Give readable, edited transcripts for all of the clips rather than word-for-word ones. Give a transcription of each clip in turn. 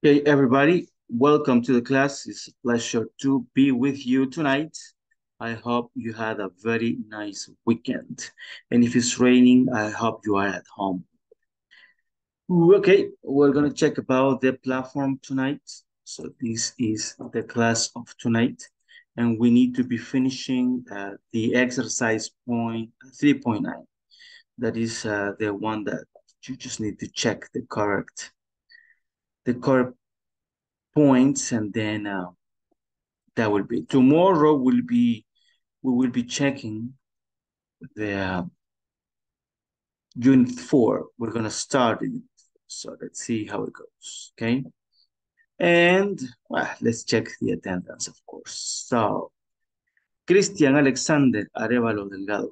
Okay, everybody, welcome to the class. It's a pleasure to be with you tonight. I hope you had a very nice weekend. And if it's raining, I hope you are at home. Okay, we're going to check about the platform tonight. So this is the class of tonight. And we need to be finishing the exercise point 3.9. That is the one that you just need to check the correct points, and then that will be tomorrow. We will be checking the unit 4. We're gonna start it, so let's see how it goes. Okay, and well, let's check the attendance, of course. So, Christian Alexander Arevalo Delgado,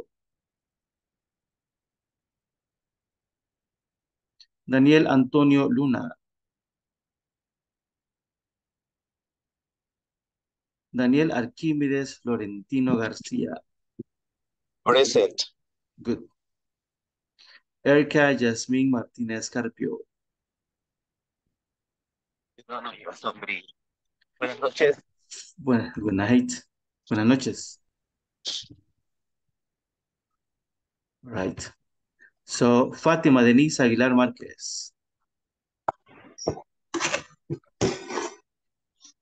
Daniel Antonio Luna, Daniel Arquímedes Florentino García. Present. Good. Erika Yasmín Martínez Carpio. Buenas noches. Buenas noches. Right. So, Fátima Denise Aguilar Márquez.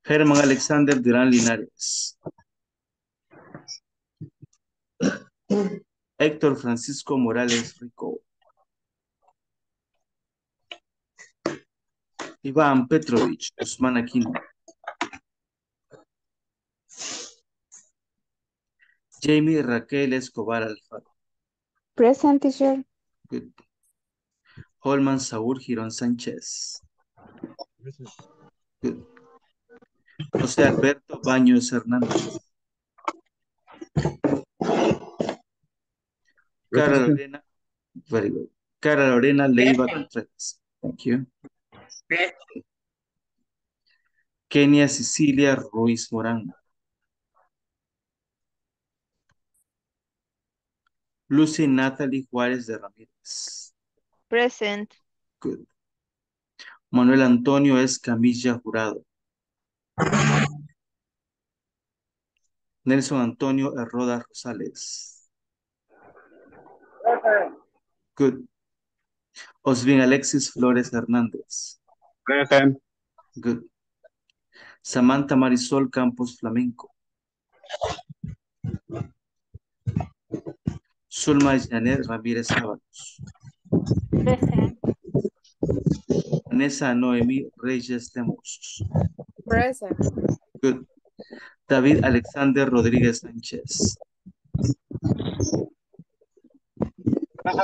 Germán Alexander Duran Linares. Héctor Francisco Morales Rico. Iván Petrovich Guzmán Aquino. Jamie Raquel Escobar Alfaro. Present, teacher. Good. Holman Saúl Giron Sánchez. Present. Good. José Alberto Baños Hernández. Carla Lorena, very good. Carla Lorena Leiva Contraves. Thank you. Kenia Cecilia Ruiz Morán. Lucy Natalie Juárez de Ramírez. Present. Good. Manuel Antonio Escamilla Jurado. Nelson Antonio Arroda Rosales. Present. Good. Osvin Alexis Flores Hernandez. Present. Good. Samantha Marisol Campos Flamenco. Zulma Janet Ramírez Zavalos. Present. Vanessa Noemi Reyes Demos. Present. Good. David Alexander Rodriguez Sanchez. Present,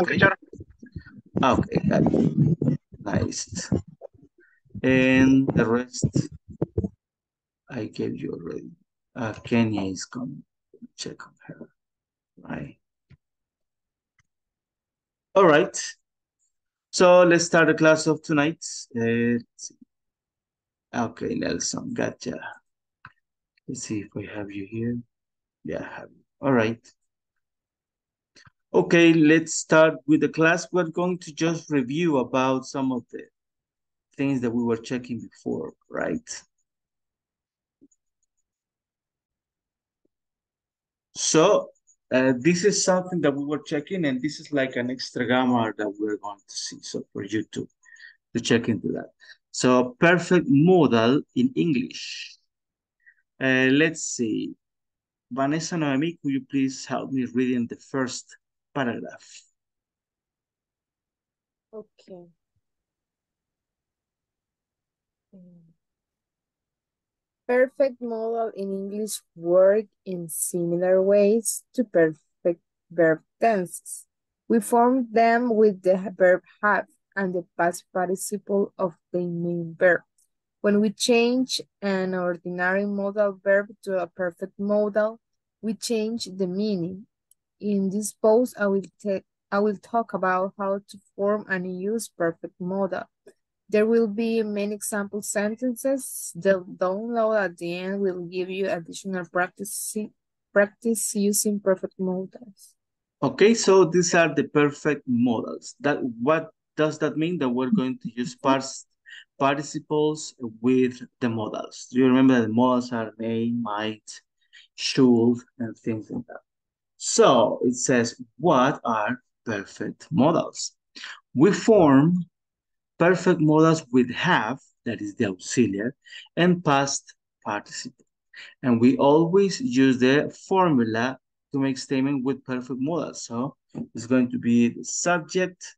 okay. Teacher. Okay, got it. Nice. And the rest I gave you already. Kenya is coming. Check on her. Right. All right. So let's start the class of tonight. Okay, Nelson, gotcha. Let's see if we have you here. Yeah, I have you. All right. Okay, let's start with the class. We're going to just review about some of the things that we were checking before, right? So this is something that we were checking, and this is like an extra grammar that we're going to see. So for you to check into that. So perfect modal in English. Let's see. Vanessa Noemi, could you please help me reading the first paragraph? Okay. Perfect modal in English work in similar ways to perfect verb tenses. We form them with the verb have and the past participle of the main verb. When we change an ordinary modal verb to a perfect modal, we change the meaning. In this post, I will talk about how to form and use perfect modal. There will be many example sentences. The download at the end will give you additional practice using perfect modals. Okay, so these are the perfect modals. That what does that mean? That we're going to use past participles with the modals. Do you remember that the modals are may, might, should, and things like that? So it says, what are perfect modals? We form perfect modals with have, that is the auxiliary, and past participle. And we always use the formula to make statement with perfect modals. So it's going to be the subject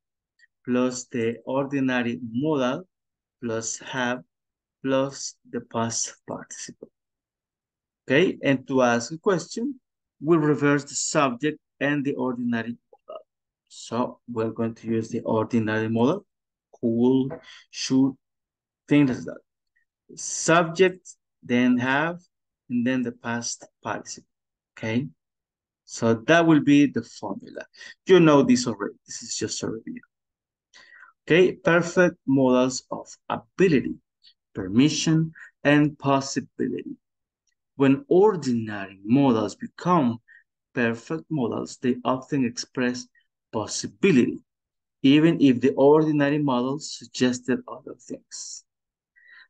plus the ordinary modal plus have plus the past participle. Okay, and to ask a question, we'll reverse the subject and the ordinary modal. So we're going to use the ordinary modal, could, should, things like that. Subject, then have, and then the past participle. Okay, so that will be the formula. You know this already. This is just a review. Okay, perfect modals of ability, permission, and possibility. When ordinary modals become perfect modals, they often express possibility, even if the ordinary models suggested other things.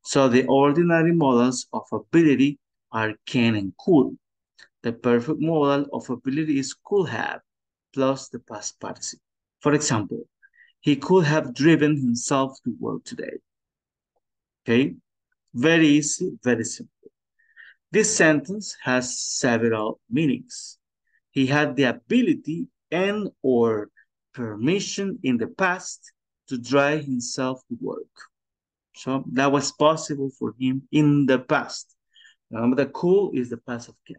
So the ordinary modals of ability are can and could. The perfect modal of ability is could have plus the past participle. For example, he could have driven himself to work today. Okay, very easy, very simple. This sentence has several meanings. He had the ability and or permission in the past to drive himself to work. So that was possible for him in the past. Remember, the could is the past of can.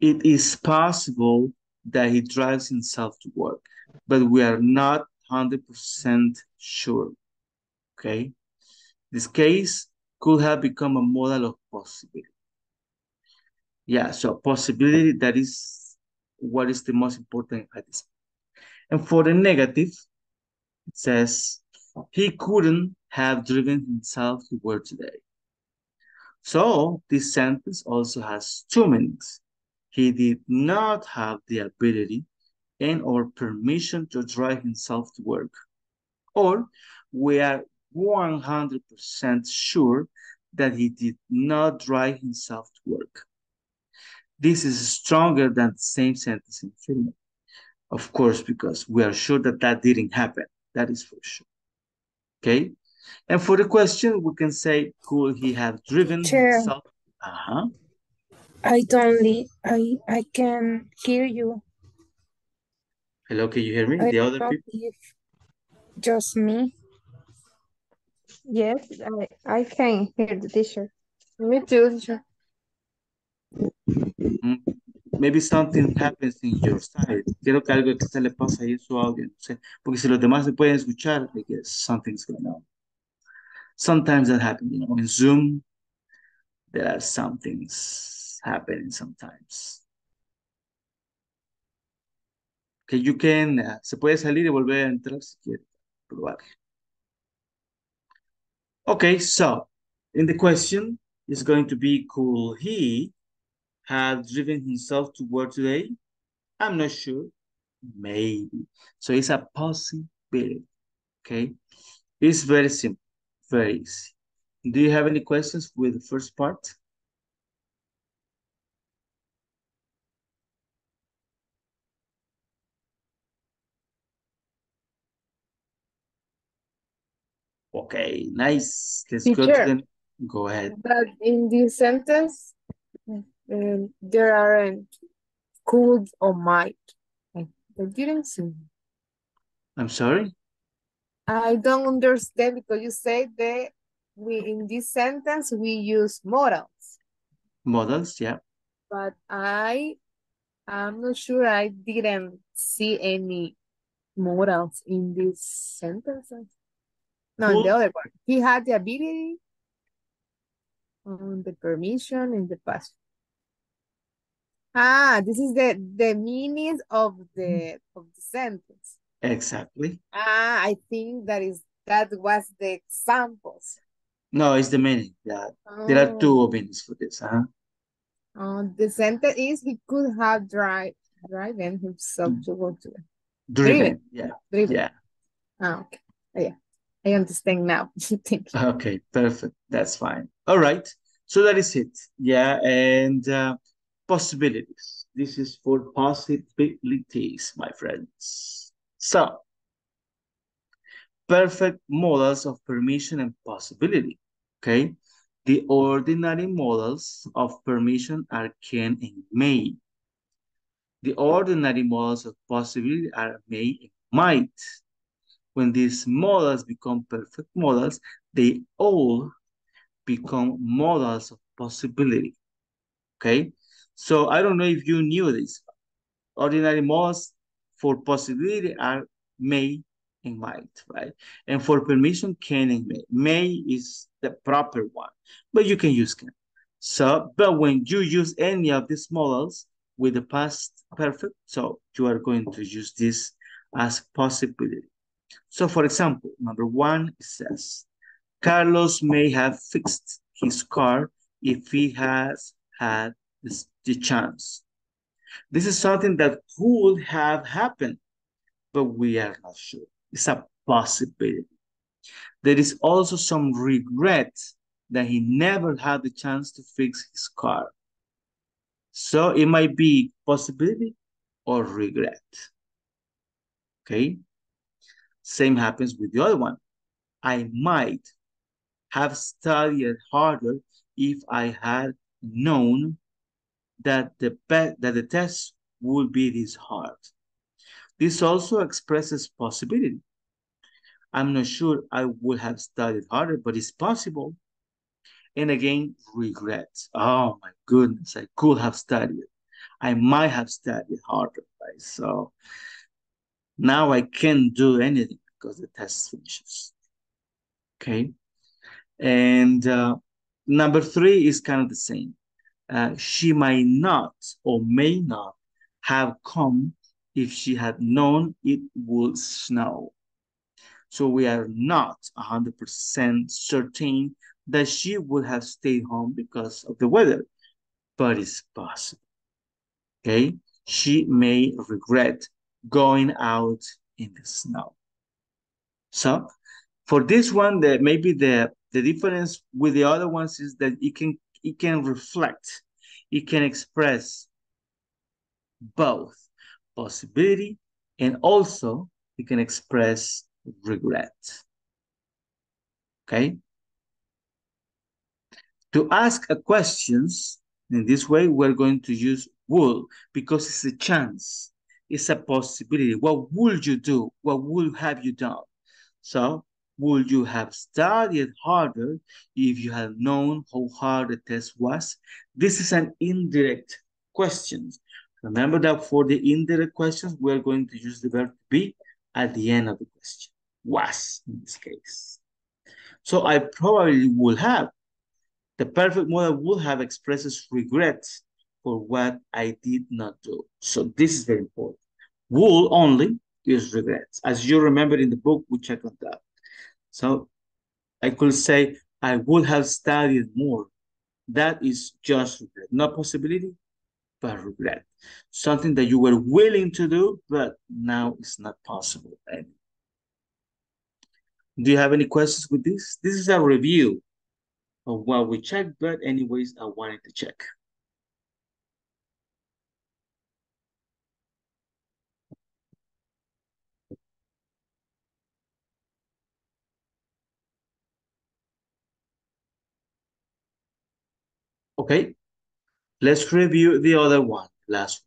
It is possible that he drives himself to work, but we are not 100% sure, okay? This case could have become a model of possibility. Yeah, so possibility, that is what is the most important at this point. And for the negative, it says, he couldn't have driven himself to work today. So this sentence also has two meanings. He did not have the ability and or permission to drive himself to work. Or we are 100% sure that he did not drive himself to work. This is stronger than the same sentence in Finland. Of course, because we are sure that that didn't happen. That is for sure. Okay? And for the question, we can say, could he have driven himself? Uh-huh. I can hear you. Hello, can you hear me? The other people? Just me. Yes, I can hear the teacher. Me too, teacher. Maybe something happens in your side. Creo que algo que se le pasa ahí en su audio. No sé. Porque si los demás se pueden escuchar, I guess something's going on. Sometimes that happens, you know. In Zoom, there are some things happening sometimes. Que you can, se puede salir y volver a entrar si quiere. Probar. Okay, so in the question is going to be, could he have driven himself to work today? I'm not sure. Maybe. So it's a possibility. Okay, it's very simple, very easy. Do you have any questions with the first part? Okay, nice. Let's teacher, go ahead. But in this sentence, there aren't could or might. I didn't see. I'm sorry? I don't understand because you said that we in this sentence, we use modals. Modals, yeah. But I'm not sure I didn't see any modals in this sentence. No, cool. The other one. He had the ability on the permission in the past. Ah, this is the meaning of the sentence. Exactly. Ah, I think that was the examples. No, it's the meaning. Yeah. Oh. There are two meanings for this, huh? The sentence is he could have driven himself to go to. Driven. Yeah. Driven. Yeah. Oh, okay. Yeah. I understand now. Okay, perfect. That's fine. All right. So that is it. Yeah. And possibilities. This is for possibilities, my friends. So, perfect models of permission and possibility. Okay. The ordinary models of permission are can and may. The ordinary models of possibility are may and might. When these models become perfect models, they all become models of possibility, okay? So I don't know if you knew this. Ordinary models for possibility are may and might, right? And for permission, can and may. May is the proper one, but you can use can. So, but when you use any of these models with the past perfect, so you are going to use this as possibility. So, for example, number one, it says, Carlos may have fixed his car if he has had the chance. This is something that could have happened, but we are not sure. It's a possibility. There is also some regret that he never had the chance to fix his car. So, it might be possibility or regret. Okay? Same happens with the other one. I might have studied harder if I had known that the test would be this hard. This also expresses possibility. I'm not sure I would have studied harder, but it's possible. And again, regret. Oh my goodness, I could have studied. I might have studied harder, right? So now I can't do anything because the test finishes. Okay. And number three is kind of the same. She might not or may not have come if she had known it would snow. So we are not 100% certain that she would have stayed home because of the weather, but it's possible. Okay. She may regret going out in the snow. So for this one, that maybe the difference with the other ones is that it can reflect, it can express both possibility and also it can express regret. Okay. To ask a questions in this way, we're going to use would because it's a chance. It's a possibility. What would you do? What would have you done? So, would you have studied harder if you had known how hard the test was? This is an indirect question. Remember that for the indirect questions, we're going to use the verb to be at the end of the question. Was, in this case. So, I probably would have. The perfect model would have expresses regret for what I did not do. So this is very important. Would only is regrets, as you remember in the book, we check on that. So I could say, I would have studied more. That is just regret, not possibility, but regret. Something that you were willing to do, but now it's not possible anymore. Do you have any questions with this? This is a review of what we checked, but anyways, I wanted to check. Okay, let's review the other one, last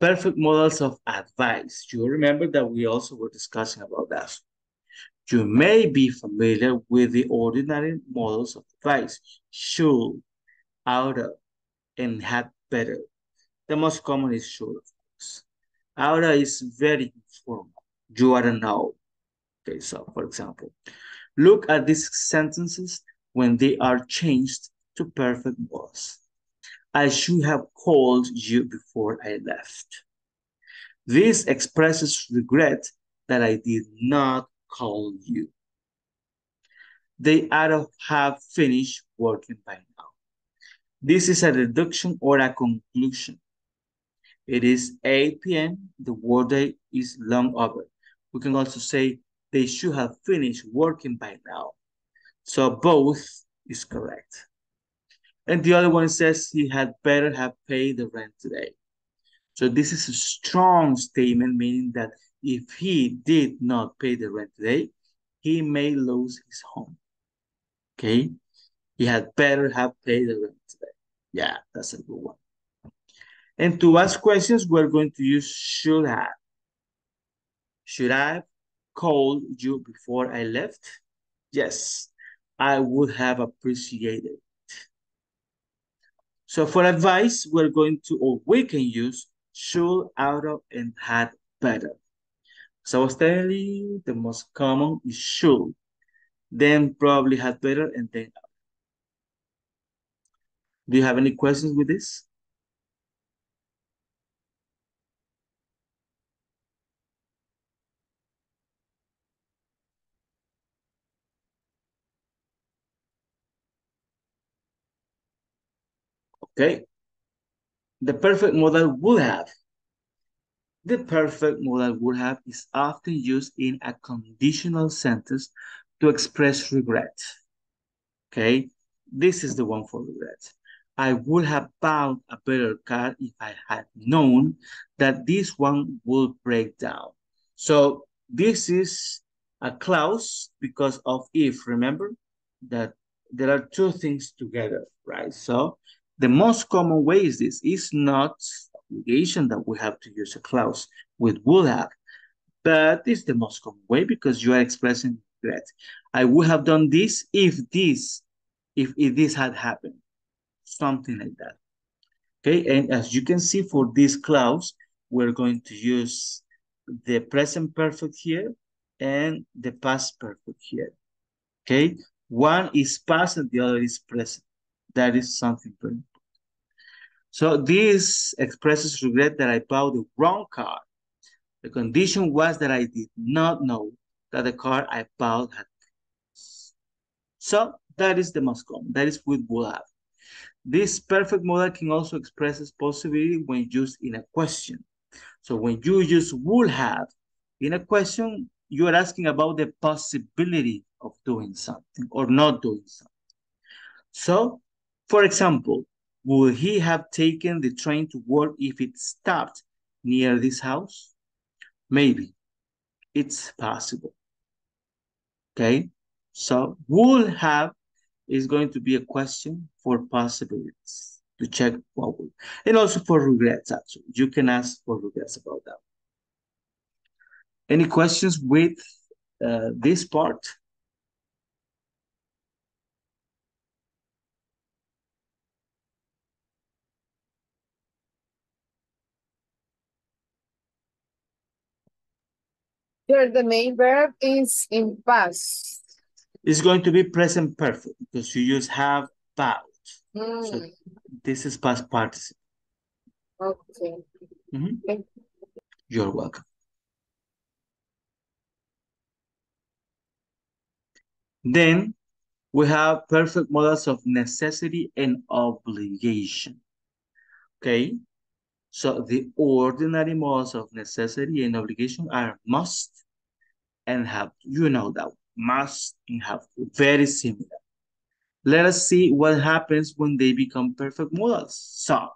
one. Perfect models of advice. You remember that we also were discussing about that. You may be familiar with the ordinary models of advice, should, ought, and had better. The most common is should, of course. Ought is very informal. You ought to know. Okay, so for example, look at these sentences when they are changed to perfect models. I should have called you before I left. This expresses regret that I did not call you. They ought to have finished working by now. This is a reduction or a conclusion. It is 8 p.m. The workday is long over. We can also say They should have finished working by now. So both is correct. And the other one says he had better have paid the rent today. So this is a strong statement, meaning that if he did not pay the rent today, he may lose his home. Okay? He had better have paid the rent today. Yeah, that's a good one. And to ask questions, we're going to use should have. Should I have called you before I left? Yes, I would have appreciated it. So for advice, we're going to, or we can use should, out of, and had better. So I was telling you the most common is should, then probably had better, and then out. Do you have any questions with this? Okay, the perfect modal would have. The perfect modal would have is often used in a conditional sentence to express regret. Okay, this is the one for regret. I would have bought a better car if I had known that this one would break down. So this is a clause because of if. Remember that there are two things together, right? So the most common way is this. It's not obligation that we have to use a clause with would have, but it's the most common way because you are expressing regret. I would have done this if this had happened, something like that. Okay, and as you can see for this clause, we're going to use the present perfect here and the past perfect here. Okay, one is past and the other is present. That is something very important. So this expresses regret that I bought the wrong car. The condition was that I did not know that the car I bought had problems. So that is the most common. That is with would have. This perfect modal can also express possibility when used in a question. So when you use would have in a question, you are asking about the possibility of doing something or not doing something. So for example, would he have taken the train to work if it stopped near this house? Maybe. It's possible. Okay? So, would have is going to be a question for possibilities to check what would. And also for regrets, actually. You can ask for regrets about that. Any questions with this part? Here, the main verb is in past. It's going to be present perfect because you use have bought. Mm. So this is past participle. Okay. Mm-hmm. You're welcome. Then we have perfect modals of necessity and obligation. Okay. So the ordinary modals of necessity and obligation are must and have. You know that must and have, very similar. Let us see what happens when they become perfect modals. So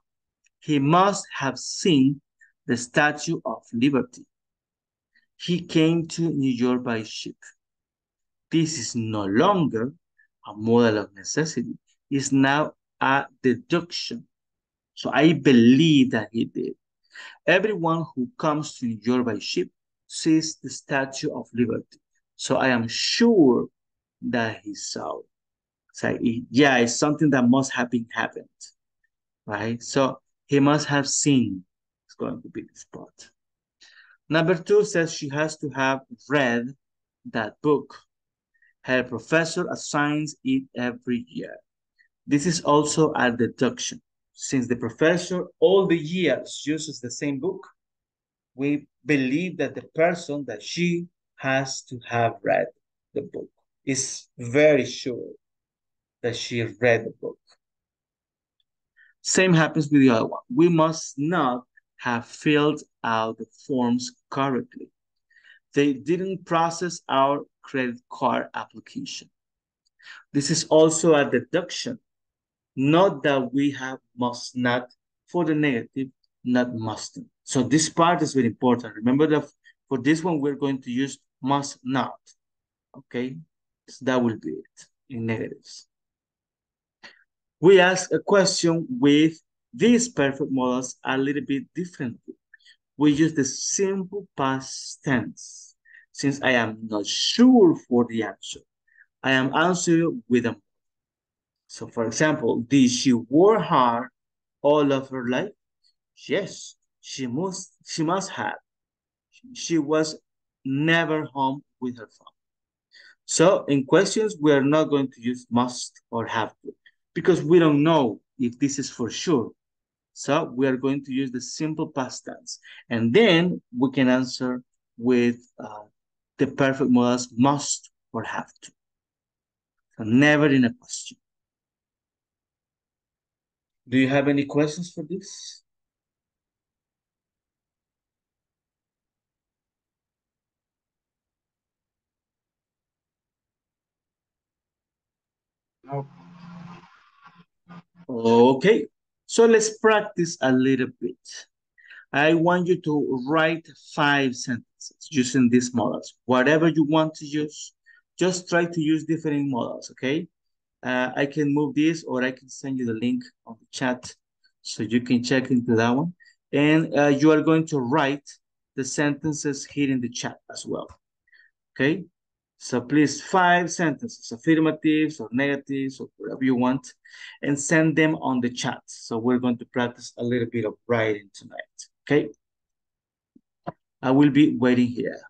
he must have seen the Statue of Liberty. He came to New York by ship. This is no longer a modal of necessity. It's now a deduction. So I believe that he did. Everyone who comes to New York by ship sees the Statue of Liberty. So I am sure that he saw it. So yeah, it's something that must have been happened, right? So he must have seen. It's going to be this part. Number two says she has to have read that book. Her professor assigns it every year. This is also a deduction. Since the professor all the years uses the same book, we believe that the person that she has to have read the book is very sure that she read the book. Same happens with the other one. We must not have filled out the forms correctly. they didn't process our credit card application. This is also a deduction. Note that we have must not for the negative, not mustn't. So this part is very important. Remember that for this one, we're going to use must not. Okay, so that will be it in negatives. We ask a question with these perfect models a little bit differently. We use the simple past tense. Since I am not sure for the answer, I am answering with a model. So for example, did she work hard all of her life? Yes, she must have. She was never home with her family. So in questions, we are not going to use must or have to, because we don't know if this is for sure. So we are going to use the simple past tense. And then we can answer with the perfect models must or have to. So never in a question. Do you have any questions for this? No. Okay, so let's practice a little bit. I want you to write 5 sentences using these models. Whatever you want to use, just try to use different models, okay? I can move this, or I can send you the link on the chat so you can check into that one. And you are going to write the sentences here in the chat as well, okay? So please, 5 sentences, affirmatives or negatives or whatever you want, and send them on the chat. So we're going to practice a little bit of writing tonight, okay? I will be waiting here.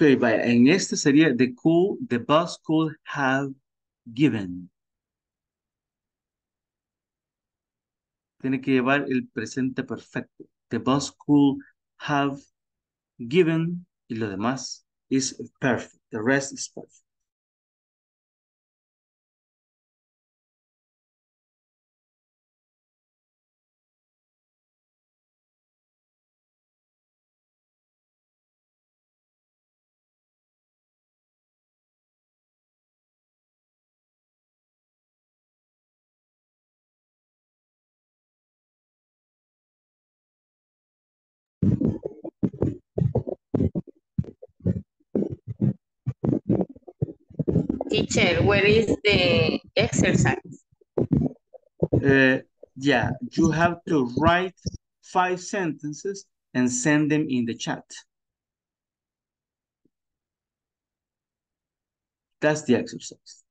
Okay, vaya, en este sería the could, the bus could have given. Tiene que llevar el presente perfecto. The bus could have given y lo demás is perfect. The rest is perfect. Teacher, where is the exercise? Yeah, you have to write 5 sentences and send them in the chat. That's the exercise.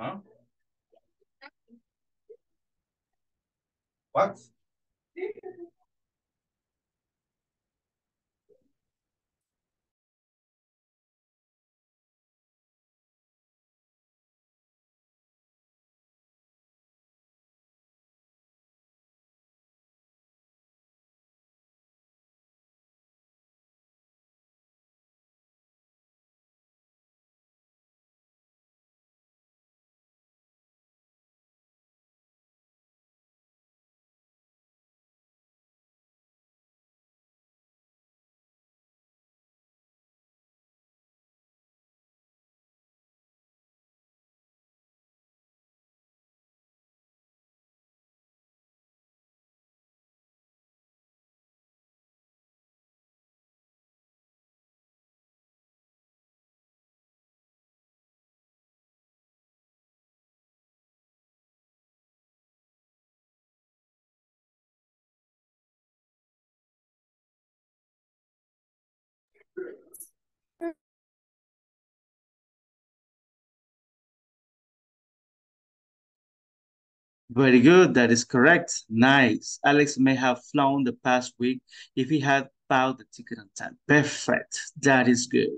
Huh? What? Very good, that is correct. Nice. Alex may have flown the past week if he had bought the ticket on time. Perfect, that is good.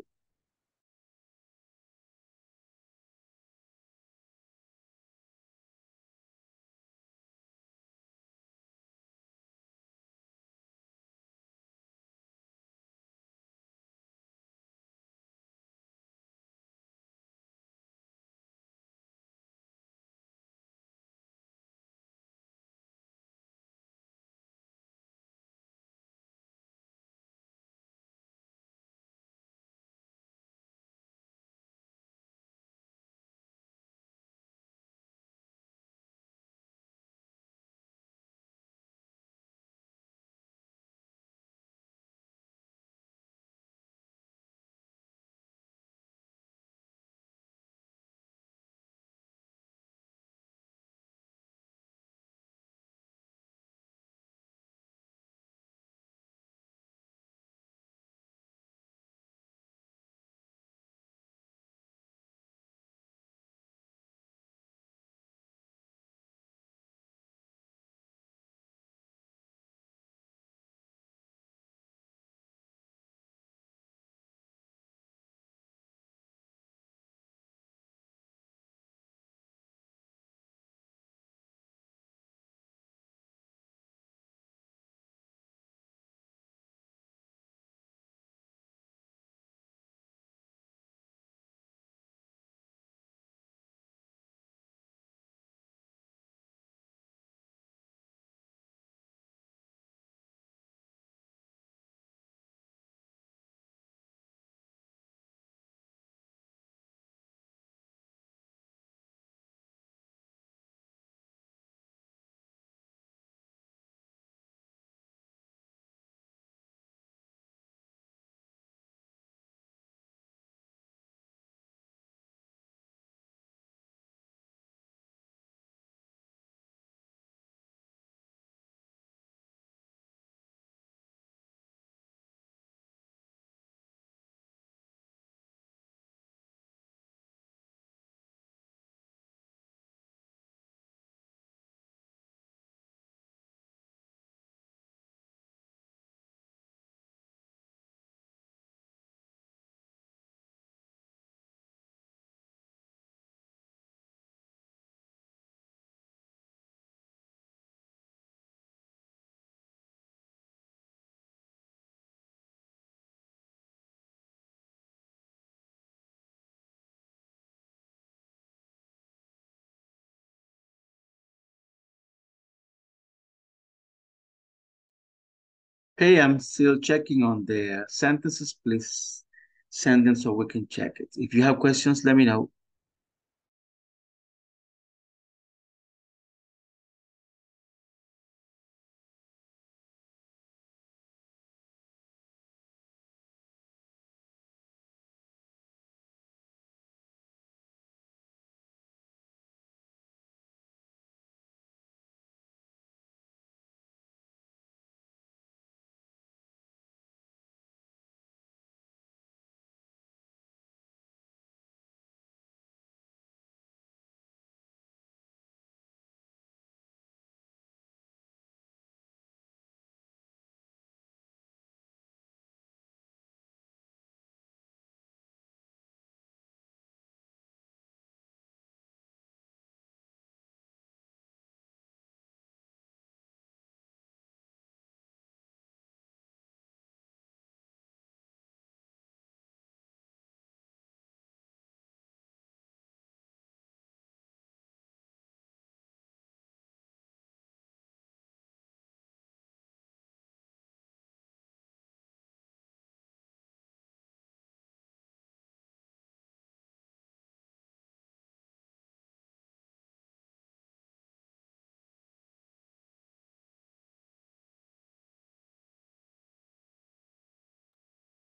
Okay, I'm still checking on the sentences. Please send them so we can check it. If you have questions, let me know.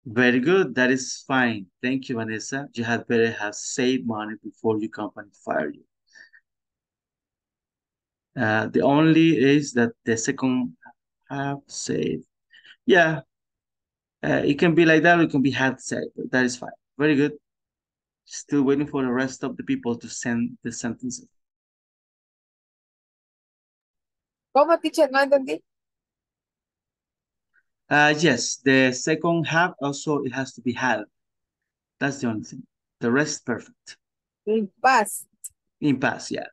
Very good. That is fine. Thank you, Vanessa. You had better have saved money before your company fired you. The only is that the second half saved. Yeah, it can be like that, or it can be half saved. That is fine. Very good. Still waiting for the rest of the people to send the sentences. ¿Cómo, teacher? No entendí. Yes, the second half also, it has to be half. That's the only thing. The rest, perfect. In past. In past, yeah.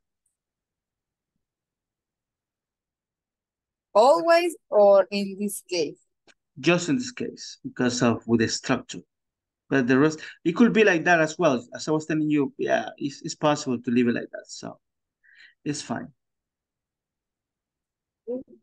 Always or in this case? Just in this case, because of with the structure. But the rest, it could be like that as well. As I was telling you, yeah, it's possible to leave it like that. So it's fine. Mm-hmm.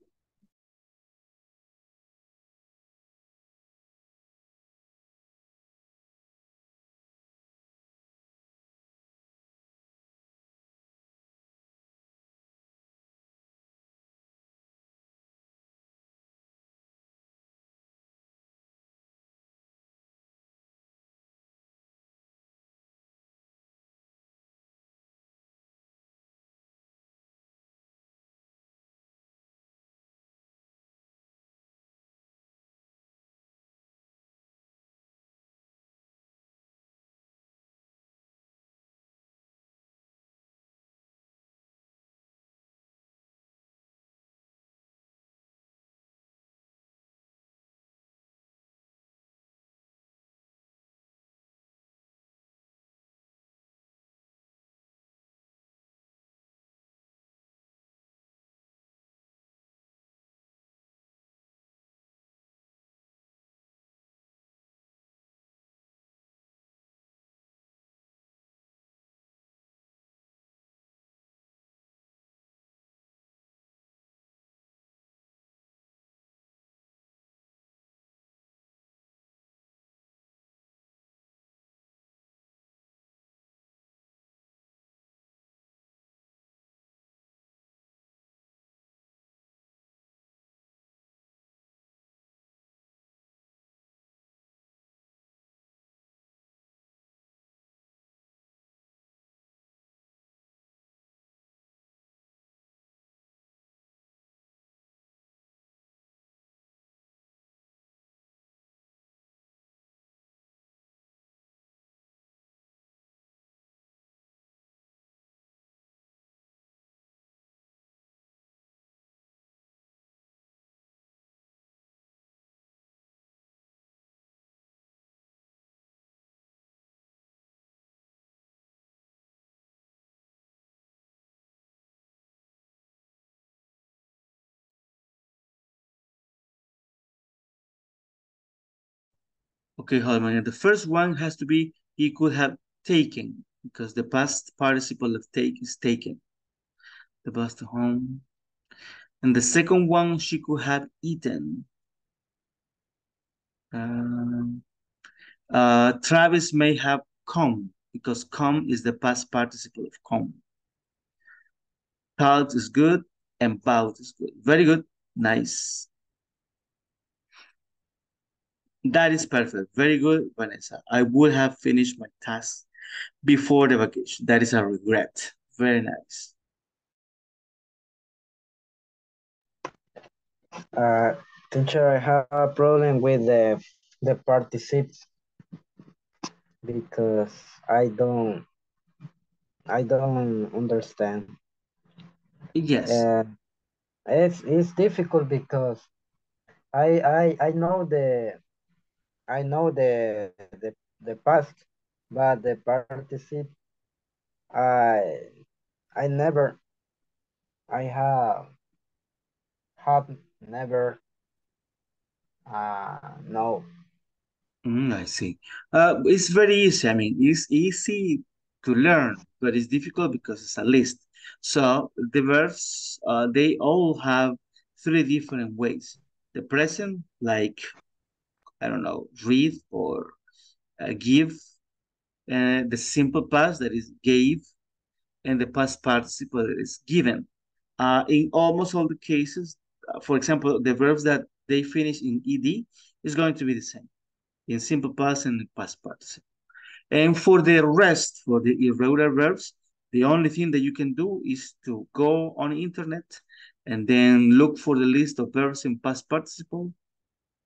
Okay, Holman, the first one has to be he could have taken, because the past participle of take is taken. The bus to home. And the second one, she could have eaten. Travis may have come, because come is the past participle of come. Thought is good and bout is good. Very good. Nice. That is perfect. Very good, Vanessa. I would have finished my task before the vacation. That is a regret. Very nice. Teacher, I have a problem with the participles because I don't understand. Yes. It's difficult because I know the past, but the participle I have never no. I see. It's very easy. I mean, it's easy to learn, but it's difficult because it's a list. So the verbs, they all have three different ways. The present, like, I don't know, read or give. The simple past, that is gave. And the past participle, that is given. In almost all the cases, for example, the verbs that they finish in ed is going to be the same in simple past and past participle. And for the rest, for the irregular verbs, the only thing that you can do is to go on the internet and then look for the list of verbs in past participle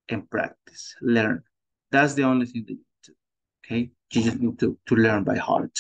and practice, learn. That's the only thing that you need to do, okay? You just need to learn by heart.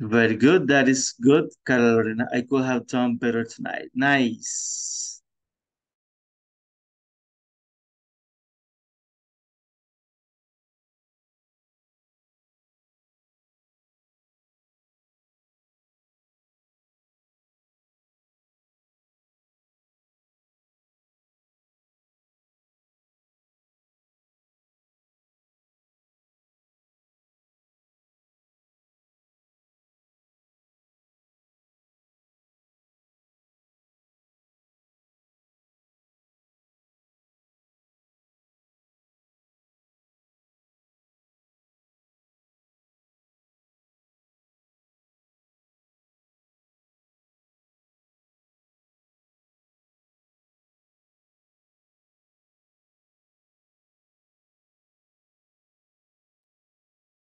Very good. That is good, Carla Lorena. I could have done better tonight. Nice.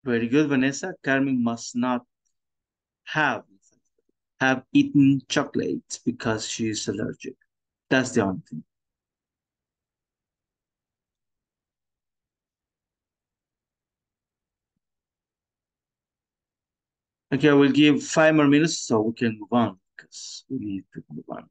Very good, Vanessa. Carmen must not have eaten chocolate because she is allergic. That's the only thing. Okay, I will give 5 more minutes so we can move on because we need to move on.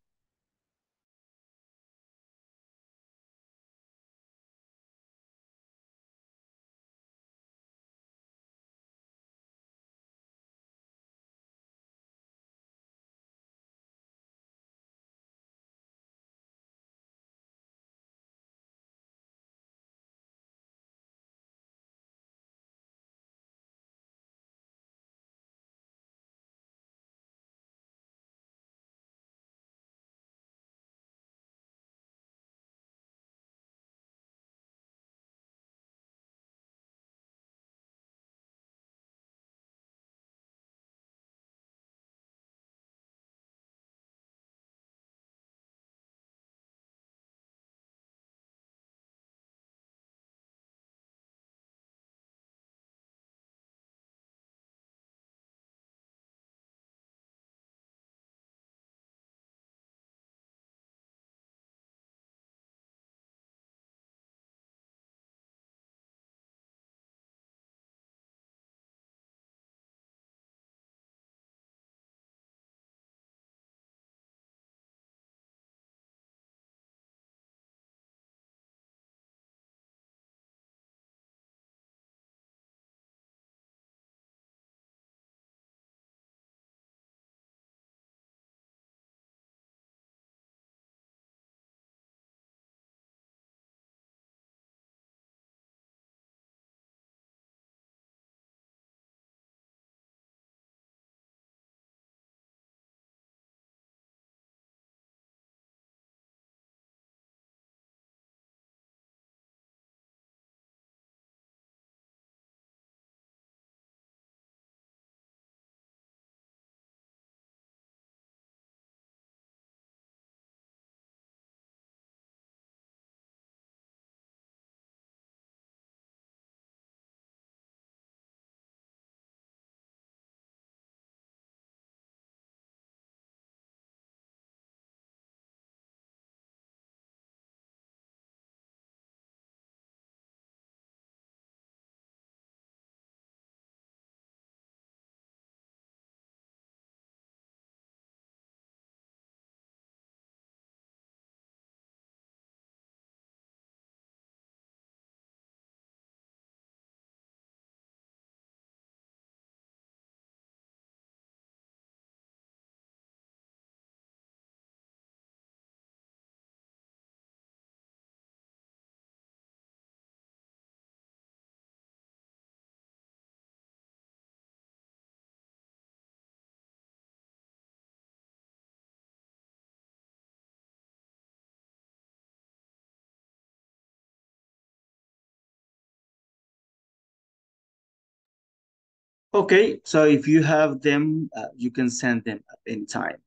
Okay, so if you have them, you can send them at any time.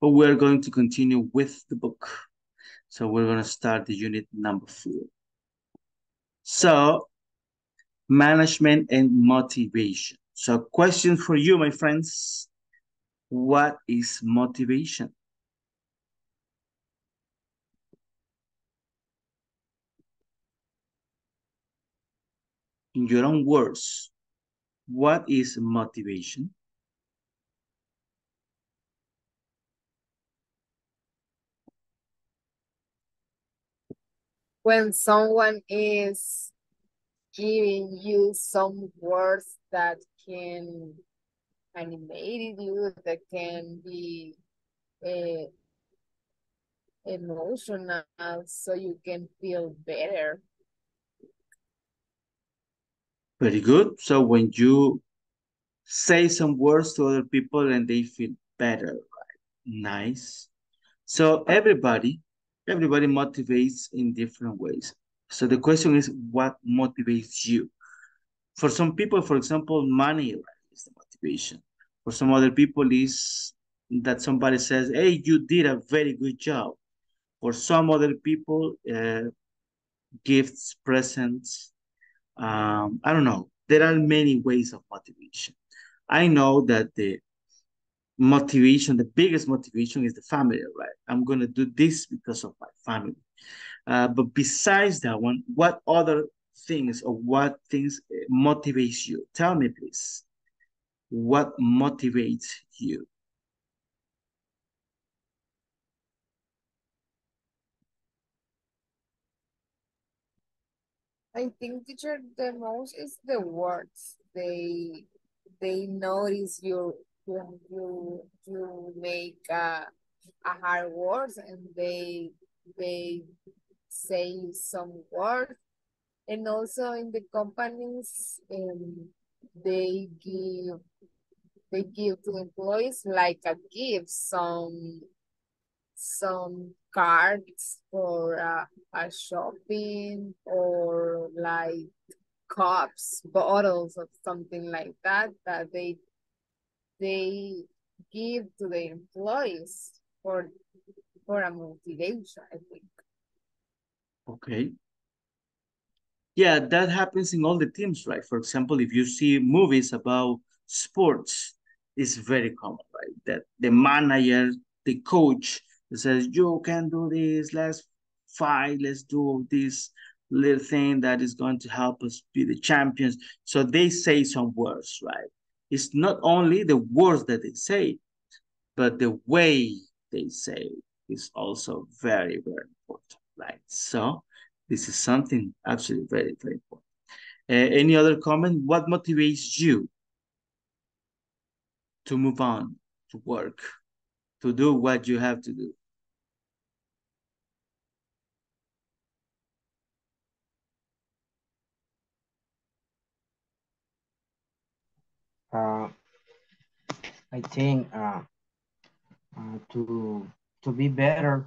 But we're going to continue with the book. So we're going to start the unit number 4. So, management and motivation. So, question for you, my friends. What is motivation? In your own words. What is motivation? when someone is giving you some words that can animate you, that can be emotional, so you can feel better. Very good. So when you say some words to other people and they feel better, right? Nice. So everybody motivates in different ways. So the question is, what motivates you? For some people, for example, money, right, is the motivation. For some other people is that somebody says, hey, you did a very good job. For some other people, gifts, presents, I don't know. There are many ways of motivation. I know that the motivation, the biggest motivation is the family, right? I'm going to do this because of my family. But besides that one, what other things or what things motivates you? Tell me, please. What motivates you? I think, teacher, the most is the words. They notice you make a hard words, and they say some words, and also in the companies, they give to employees like a gift, some cards for a shopping, or like cups, bottles, or something like that, that they give to the employees for a motivation, I think. Okay. Yeah, that happens in all the teams, right? For example, if you see movies about sports, it's very common, right? That the manager, the coach, says, you can do this, let's fight, let's do this little thing that is going to help us be the champions. So they say some words, right? It's not only the words that they say, but the way they say is also very, very important, right? So this is something absolutely very, very important. Any other comment? What motivates you to move on, to work, to do what you have to do? I think to be better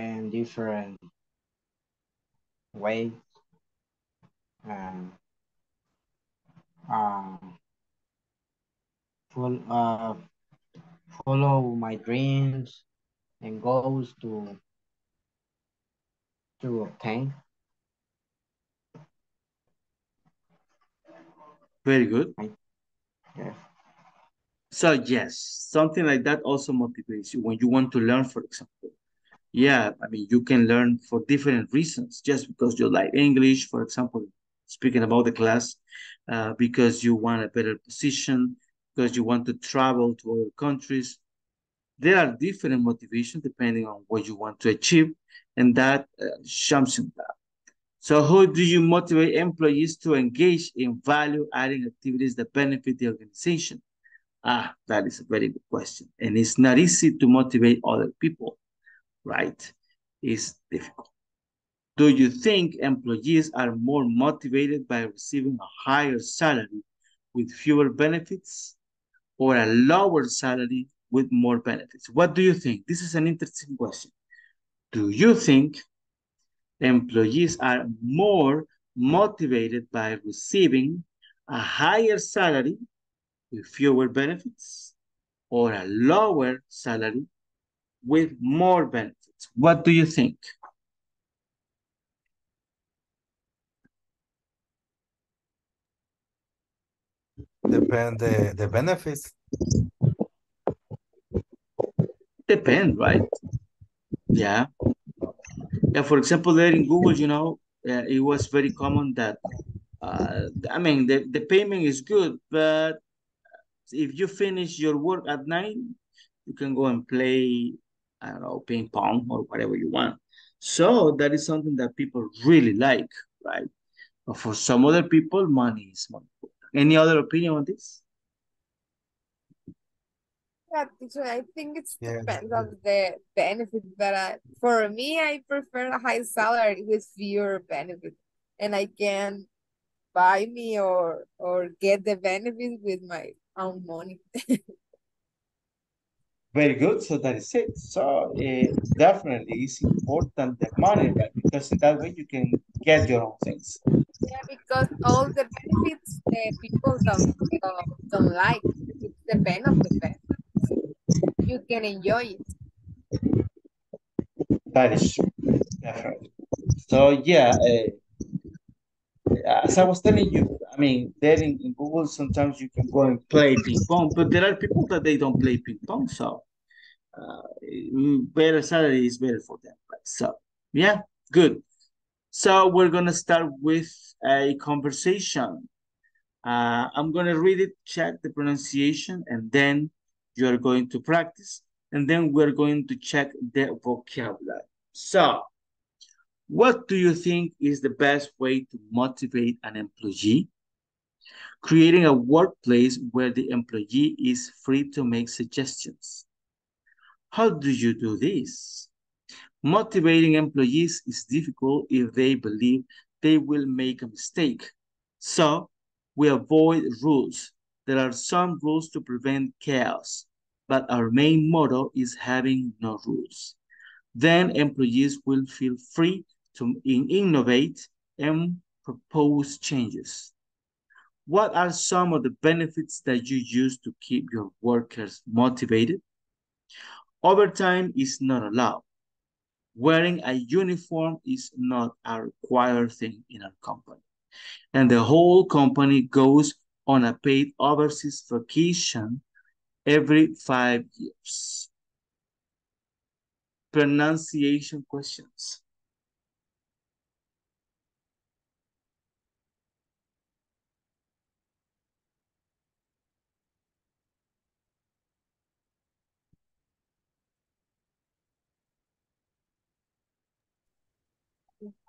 in different ways, follow my dreams and goals to obtain. Very good. Yeah. So yes, something like that also motivates you when you want to learn, for example. Yeah, I mean, you can learn for different reasons, just because you like English, for example, speaking about the class, because you want a better position, because you want to travel to other countries. There are different motivations depending on what you want to achieve, and that sums it up. So how do you motivate employees to engage in value-adding activities that benefit the organization? Ah, that is a very good question. And it's not easy to motivate other people, right? It's difficult. Do you think employees are more motivated by receiving a higher salary with fewer benefits, or a lower salary with more benefits? What do you think? This is an interesting question. Do you think employees are more motivated by receiving a higher salary with fewer benefits, or a lower salary with more benefits? What do you think? Depend the benefits. Depend, right? Yeah. Yeah, for example, there in Google, you know, it was very common that, I mean, the payment is good, but if you finish your work at 9, you can go and play, I don't know, ping pong or whatever you want. So that is something that people really like, right? But for some other people, money is more important. Any other opinion on this? Yeah, teacher, I think it depends on the benefit. But for me, I prefer a high salary with fewer benefits, and I can buy me or get the benefits with my own money. Very good. So that is it. So definitely it's important the money, right? Because in that way you can get your own things. Yeah, because all the benefits people don't like. It's the benefit of the best. You can enjoy it. That is true, definitely. So yeah, as I was telling you, I mean, there in Google, sometimes you can go and play ping pong, but there are people that they don't play ping pong, so better salary is better for them. So yeah, good. So we're gonna start with a conversation. I'm gonna read it, check the pronunciation, and then you are going to practice, and then we're going to check the vocabulary. So, what do you think is the best way to motivate an employee? Creating a workplace where the employee is free to make suggestions. How do you do this? Motivating employees is difficult if they believe they will make a mistake. So, we avoid rules. There are some rules to prevent chaos, but our main motto is having no rules. Then employees will feel free to innovate and propose changes. What are some of the benefits that you use to keep your workers motivated? Overtime is not allowed. Wearing a uniform is not a required thing in our company. And the whole company goes on a paid overseas vacation every 5 years. Pronunciation questions.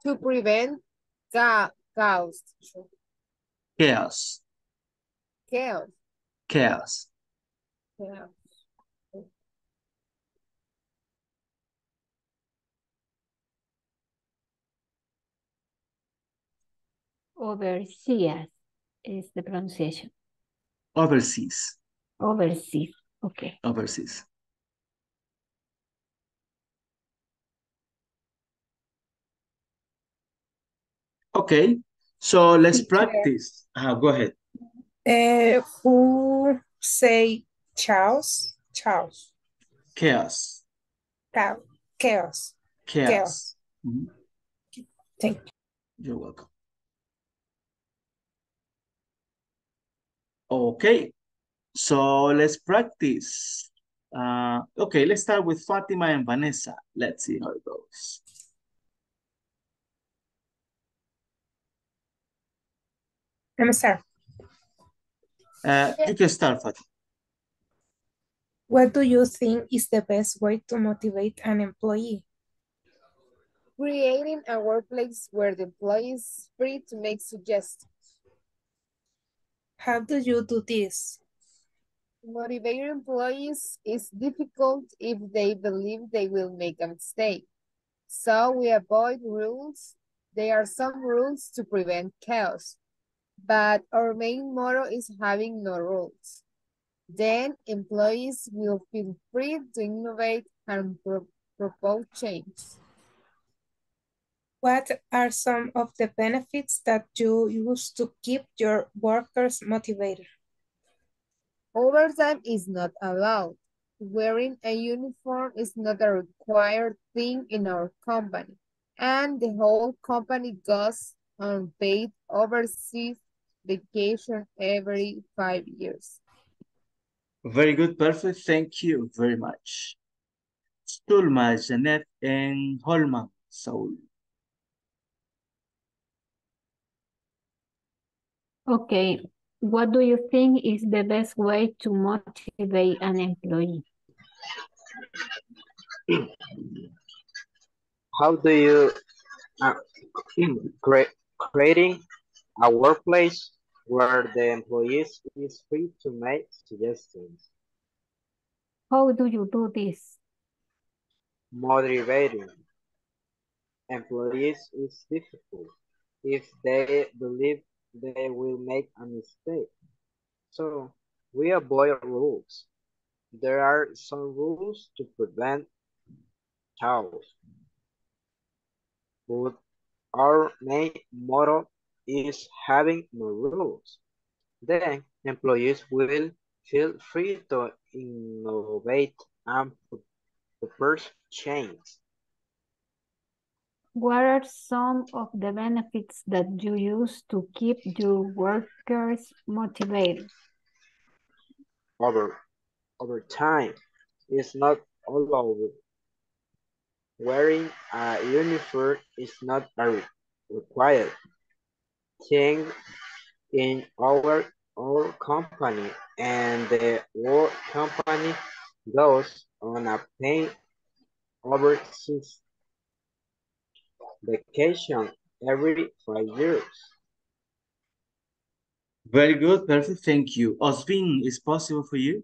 To prevent chaos. Chaos. Chaos. Chaos. Chaos. Overseas is the pronunciation. Overseas. Overseas. Okay. Overseas. Okay. So let's practice. Go ahead. Who say chaos? Chaos. Chaos. Chaos. Chaos. Chaos. Mm-hmm. Thank you. You're welcome. Okay, so let's practice. Okay, let's start with Fatima and Vanessa. Let's see how it goes. Let me start. You can start, Fatima. What do you think is the best way to motivate an employee? Creating a workplace where the employee is free to make suggestions. How do you do this? Motivating employees is difficult if they believe they will make a mistake. So we avoid rules. There are some rules to prevent chaos, but our main motto is having no rules. Then employees will feel free to innovate and propose change. What are some of the benefits that you use to keep your workers motivated? Overtime is not allowed. Wearing a uniform is not a required thing in our company. And the whole company goes on paid overseas vacation every 5 years. Very good, perfect. Thank you very much. Zulma, Janet, and Holman Saúl. Okay, what do you think is the best way to motivate an employee? How do you creating a workplace where the employees is free to make suggestions? How do you do this? Motivating employees is difficult if they believe they will make a mistake. So we avoid rules. There are some rules to prevent chaos. But our main motto is having no rules. Then employees will feel free to innovate and propose change. What are some of the benefits that you use to keep your workers motivated? Overtime is not allowed. Wearing a uniform is not required. Thing in our company and the whole company goes on a pay over six vacation every 5 years. Very good, perfect, thank you. Osvin, is possible for you?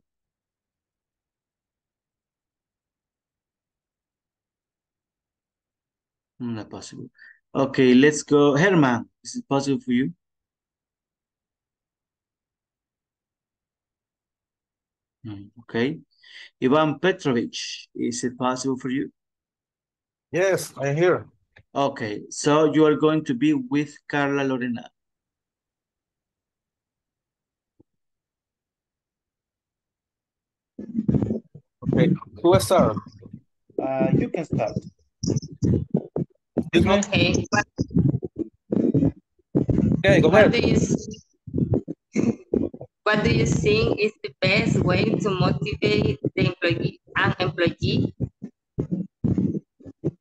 Not possible. Okay, let's go. Herman, is it possible for you? Okay. Ivan Petrovich, is it possible for you? Yes, I'm here. Okay, so you are going to be with Carla Lorena. Okay, who will start? You can start. Okay. Okay, go ahead. What do you think is the best way to motivate the employee?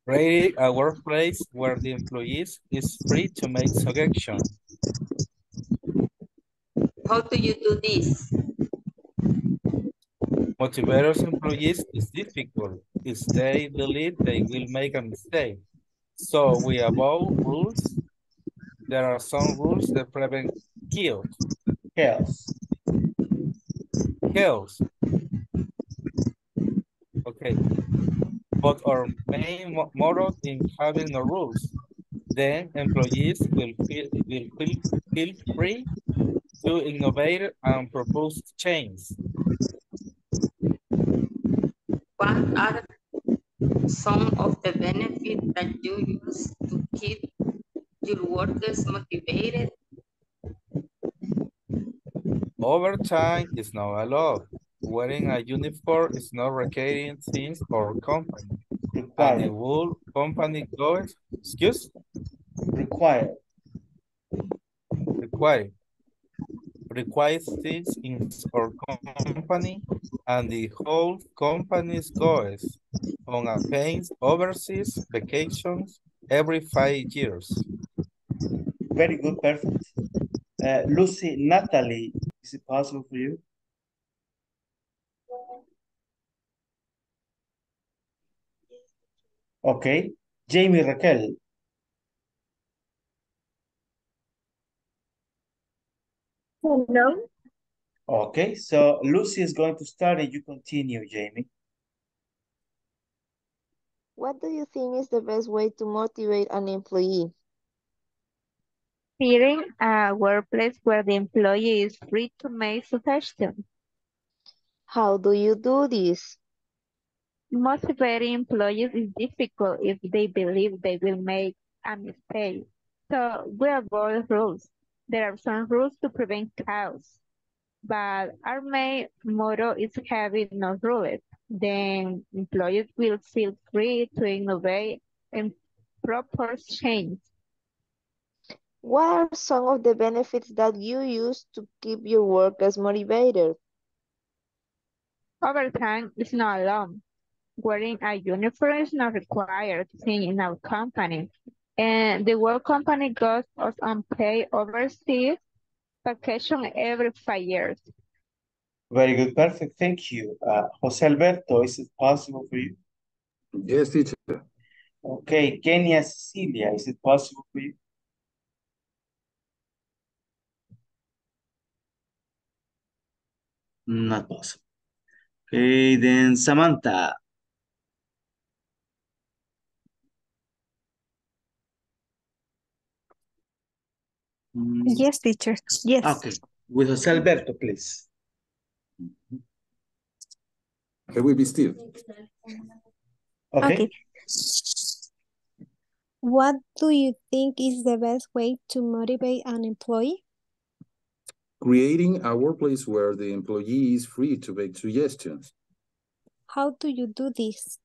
Create a workplace where the employees is free to make suggestions. How do you do this? Motivating employees is difficult if they believe they will make a mistake. So we avoid rules. There are some rules that prevent chaos. Okay. But our main motto in having no rules, then employees will feel free to innovate and propose change. What are some of the benefits that you use to keep your workers motivated? Overtime is not allowed. Wearing a uniform is not requiring things or company. Required. And the whole company goes, excuse? Required things in our company, and the whole company goes on a paid overseas vacations every 5 years. Very good, perfect. Lucy, Natalie, is it possible for you? Okay, Jamie Raquel. Hello. Okay, so Lucy is going to start and you continue, Jamie. What do you think is the best way to motivate an employee? Creating a workplace where the employee is free to make suggestions. How do you do this? Motivating employees is difficult if they believe they will make a mistake. So we avoid rules. There are some rules to prevent chaos, but our main motto is having no rules. Then employees will feel free to innovate and propose change. What are some of the benefits that you use to keep your workers motivated? Overtime is not allowed. Wearing a uniform is not required thing in our company. And the world company goes on pay overseas vacation every 5 years. Very good, perfect. Thank you. José Alberto, is it possible for you? Yes, teacher. Okay, Kenia Cecilia, is it possible for you? Not possible. Okay, then Samantha. Yes, teacher. Yes. Okay, with José Alberto, please. It will be Steve. Okay. What do you think is the best way to motivate an employee? Creating a workplace where the employee is free to make suggestions. How do you do this?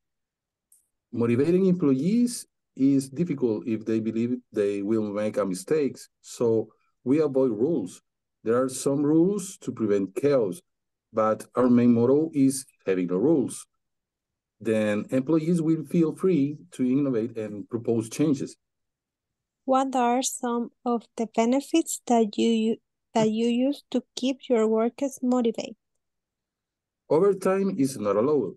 Motivating employees is difficult if they believe they will make a mistake, so we avoid rules. There are some rules to prevent chaos, but our main motto is having no rules. Then employees will feel free to innovate and propose changes. What are some of the benefits that you use to keep your workers motivated? Overtime is not allowed.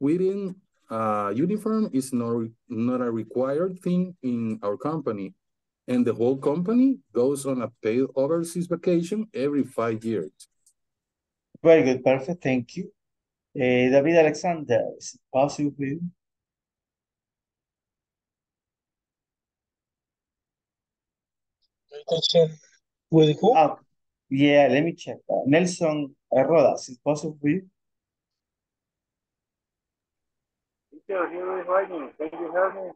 Wearing a uniform is not a required thing in our company, and the whole company goes on a paid overseas vacation every 5 years. Very good, perfect, thank you. David Alexander, is it possible for you? With who? Oh, yeah, let me check. Nelson Arroda, is it possible for you? Teacher, here is writing. Can you hear me?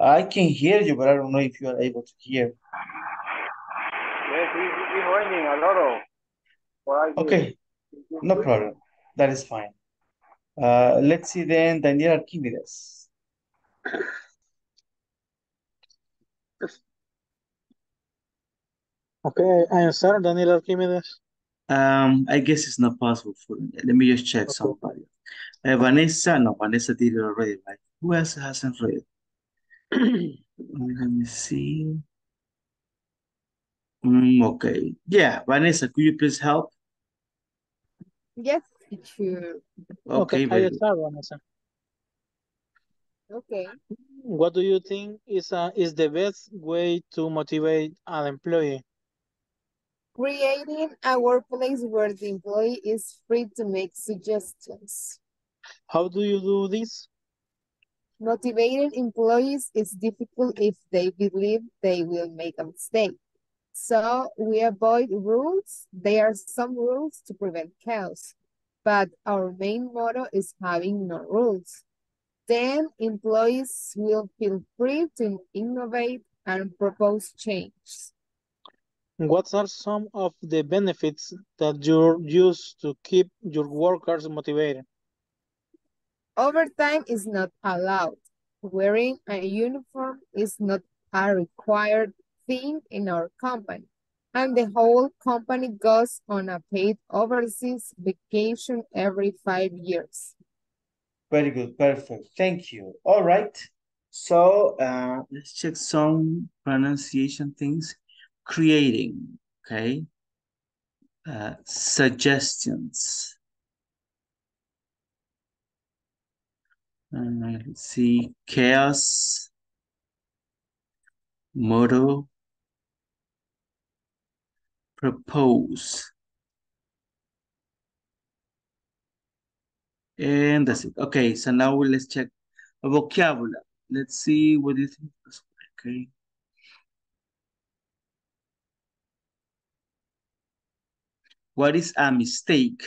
I can hear you, but I don't know if you are able to hear. Yes, it's raining a lot. Okay, no problem. That is fine. Let's see then, Daniel Arquímedes. Okay, I am sorry, Daniel Arquímedes. I guess it's not possible for me. Let me just check somebody. Vanessa, no, Vanessa did it already, right? Who else hasn't read it? Let me see. Okay. Yeah, Vanessa, could you please help? Yes, teacher. Okay, I start, Vanessa. Okay. What do you think is the best way to motivate an employee? Creating a workplace where the employee is free to make suggestions. How do you do this? Motivating employees is difficult if they believe they will make a mistake. So we avoid rules. There are some rules to prevent chaos, but our main motto is having no rules. Then employees will feel free to innovate and propose change. What are some of the benefits that you use to keep your workers motivated? Overtime is not allowed. Wearing a uniform is not a required thing in our company, and the whole company goes on a paid overseas vacation every 5 years. Very good, perfect, thank you. All right, so let's check some pronunciation things. Creating, okay, suggestions. Let's see, chaos, motto, propose, and that's it. Okay, so now let's check a vocabulary. Let's see what it is. Okay. What is a mistake?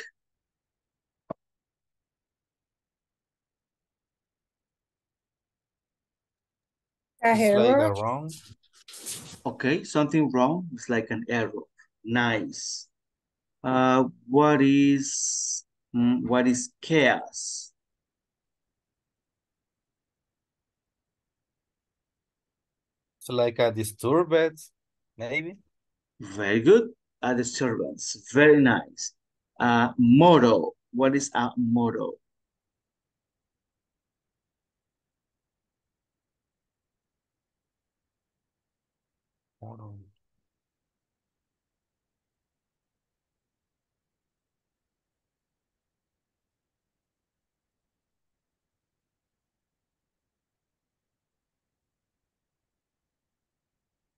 Error. Like wrong. Okay, something wrong is like an error. Nice. What is chaos? It's like a disturbance, maybe. Very good. A disturbance. Very nice. Motto. What is a motto?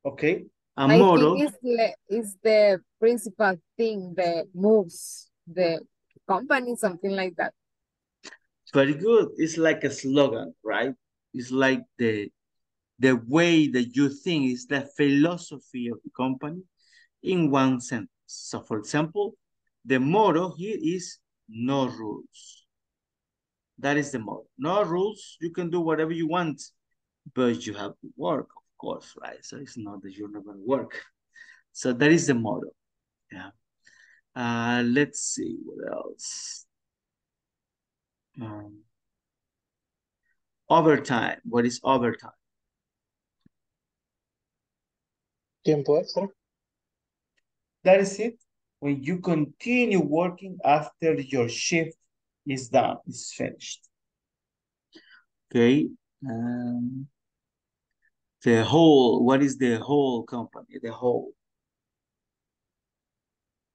Okay. A model. I think it's the principal thing that moves the company, something like that. Very good. It's like a slogan, right? It's like the way that you think is the philosophy of the company in one sentence. So, for example, the motto here is no rules. That is the motto. No rules. You can do whatever you want, but you have to work, of course, right? So it's not that you're not going to work. So that is the motto. Yeah. Let's see what else. Overtime. What is overtime? Tiempo extra. That is it. When you continue working after your shift is done, is finished. Okay. The whole, what is the whole company? The whole.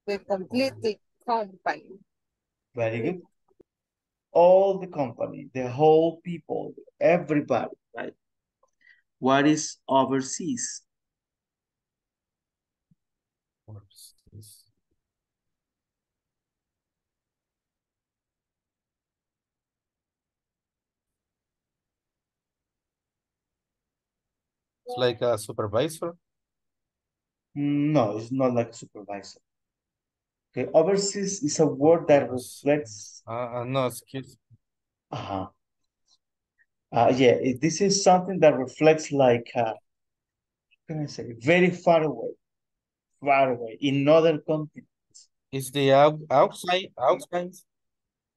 The complete company. Very good. All the company, the whole people, everybody, right? What is overseas? Overseas. It's like a supervisor? No, it's not like a supervisor. Okay, overseas is a word that reflects. No, excuse me. Yeah, this is something that reflects like, how can I say, very far away, in other continents. Is the outside?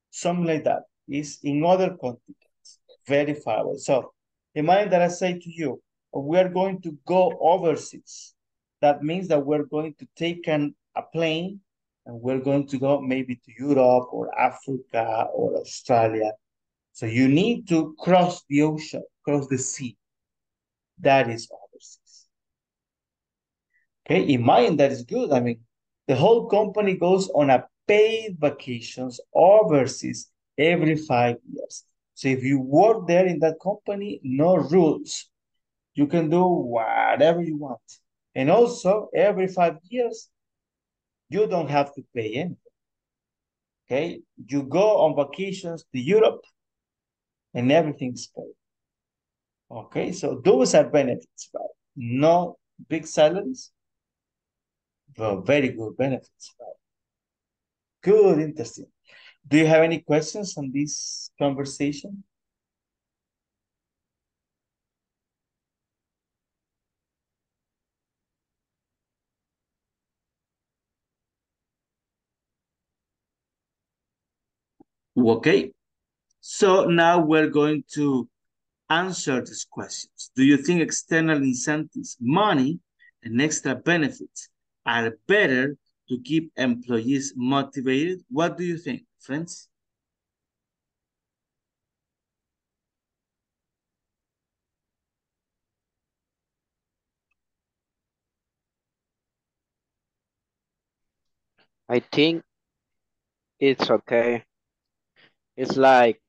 Something like that. It's in other continents, very far away. So, imagine that I say to you, we are going to go overseas. That means that we're going to take a plane. And we're going to go maybe to Europe or Africa or Australia. So you need to cross the ocean, cross the sea. That is overseas. Okay, in mind that is good. I mean, the whole company goes on a paid vacations overseas every 5 years. So if you work there in that company, no rules. You can do whatever you want. And also every 5 years, you don't have to pay anything, okay? You go on vacations to Europe and everything's paid, okay? So those are benefits, right? No big salaries, but very good benefits, right? Good, interesting. Do you have any questions on this conversation? Okay, so now we're going to answer these questions. Do you think external incentives, money, and extra benefits are better to keep employees motivated? What do you think, friends? I think it's okay. It's like,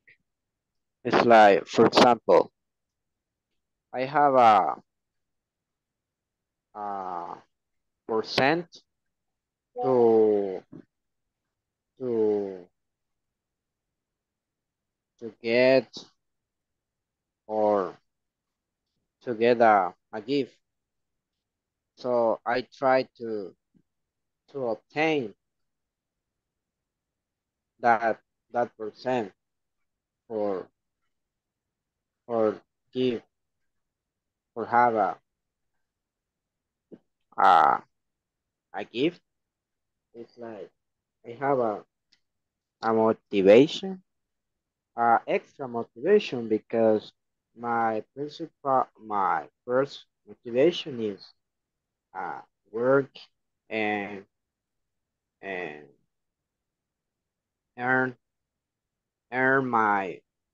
for example, I have a percent to get or to get a gift. So I try to obtain that percent or give or have a gift. It's like I have a motivation, extra motivation, because my first motivation is work and earn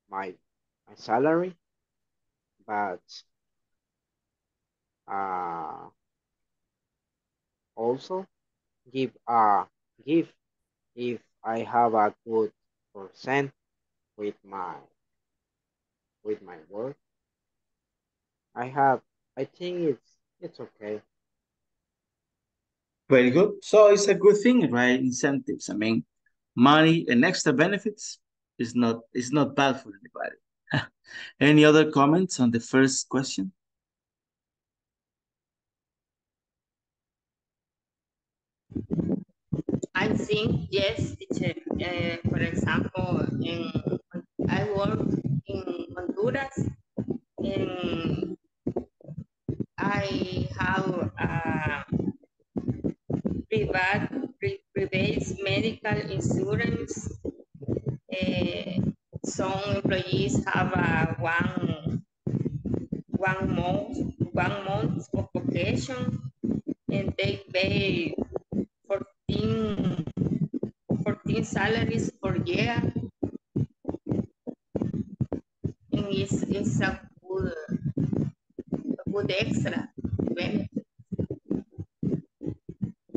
my salary, but also give a gift if I have a good percent with my work. I think It's okay. Very good. So it's a good thing, right? Incentives. I mean, money and extra benefits is not bad for anybody. Any other comments on the first question? I think, yes, teacher. For example, I work in Honduras and I have private medical insurance. Some employees have one month of vacation, and they pay 14 salaries per year. And it's a good extra benefit.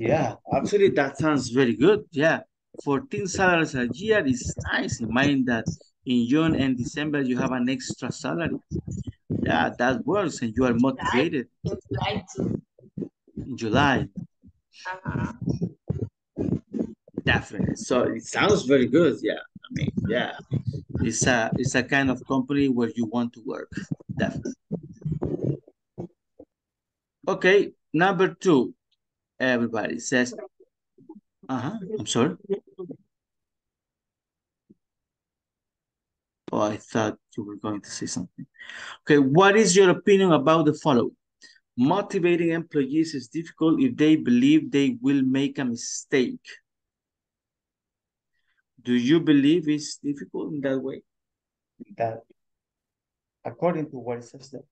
Yeah, actually that sounds very good. Yeah, 14 salaries a year is nice. Imagine that in June and December you have an extra salary. Yeah, that works, and you are motivated. In July. Definitely. So it sounds very good. Yeah, I mean, yeah, it's a kind of company where you want to work. Definitely. Okay, number two. Everybody says, I'm sorry. Oh, I thought you were going to say something. Okay, what is your opinion about the following? Motivating employees is difficult if they believe they will make a mistake. Do you believe it's difficult in that way? That, according to what it says there.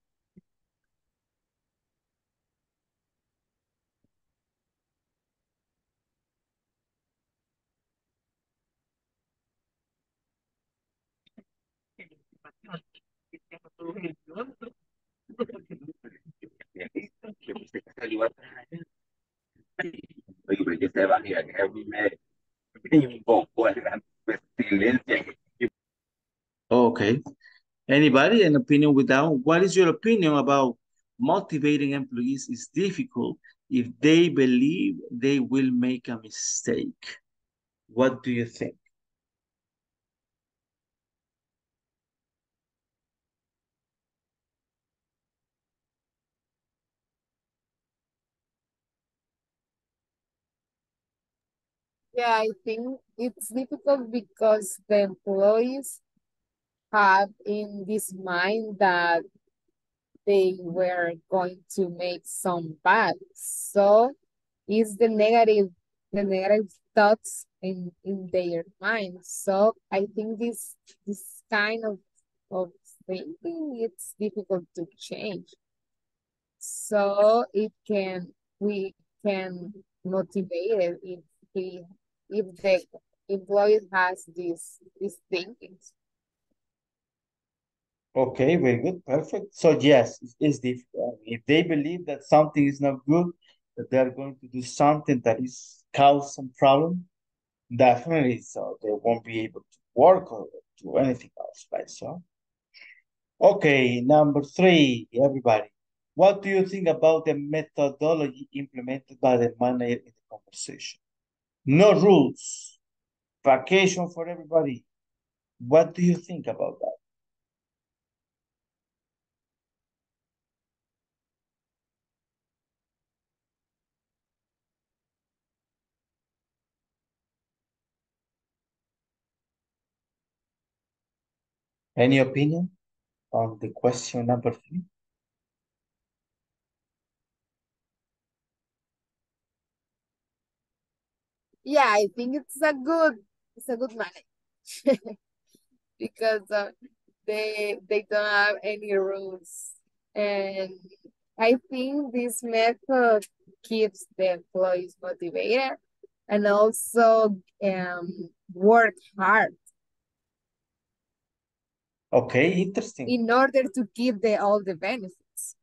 Okay. Anybody, an opinion with that? What is your opinion about motivating employees is difficult if they believe they will make a mistake? What do you think? Yeah, I think it's difficult because the employees have in this mind that they were going to make some bad. So it's the negative thoughts in their mind. So I think this kind of thinking, it's difficult to change. So we can motivate it if the employee has this thinking. Okay, very good, perfect. So yes, it's difficult. If they believe that something is not good, that they're going to do something that is cause some problem, definitely so they won't be able to work or do anything else, right? So, okay, number three, everybody. What do you think about the methodology implemented by the manager in the conversation? No rules, vacation for everybody. What do you think about that? Any opinion on the question number three? Yeah, I think it's a good money because they don't have any rules, and I think this method keeps the employees motivated and also work hard. Okay, interesting. In order to give all the benefits,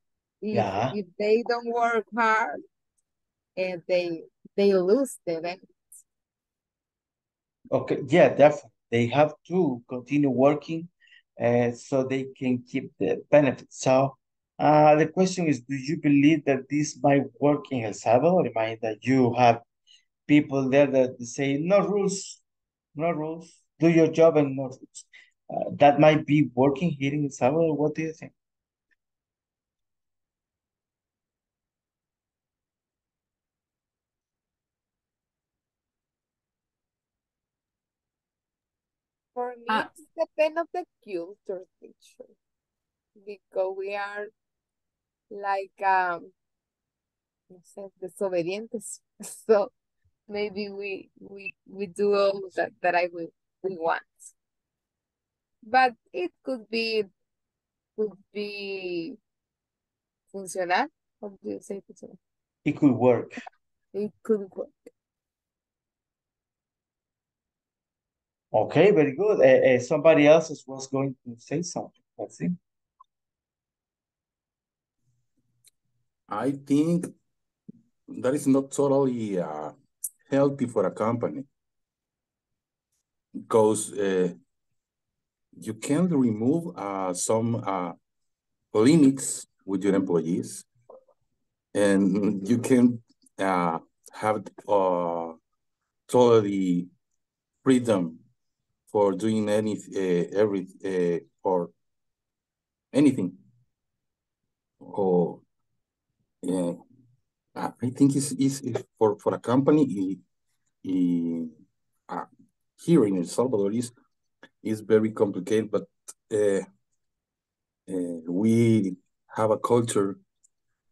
if they don't work hard, and they lose the benefits. Okay, yeah, definitely. They have to continue working so they can keep the benefits. So The question is, do you believe that this might work in El Salvador? It might that you have people there that say, no rules, no rules, do your job and no rules. That might be working here in El Salvador. What do you think? For me, it depends on the culture, teacher, because we are like, disobedientes. So maybe we do all that we want. But it could be funcional. How do you say funcional? It could work. It could work. Okay, very good. Somebody else was going to say something. Let's see. I think that is not totally healthy for a company, because you can remove some limits with your employees, and you can have totally freedom for doing anything. Or I think it's for a company here in El Salvador is very complicated, but we have a culture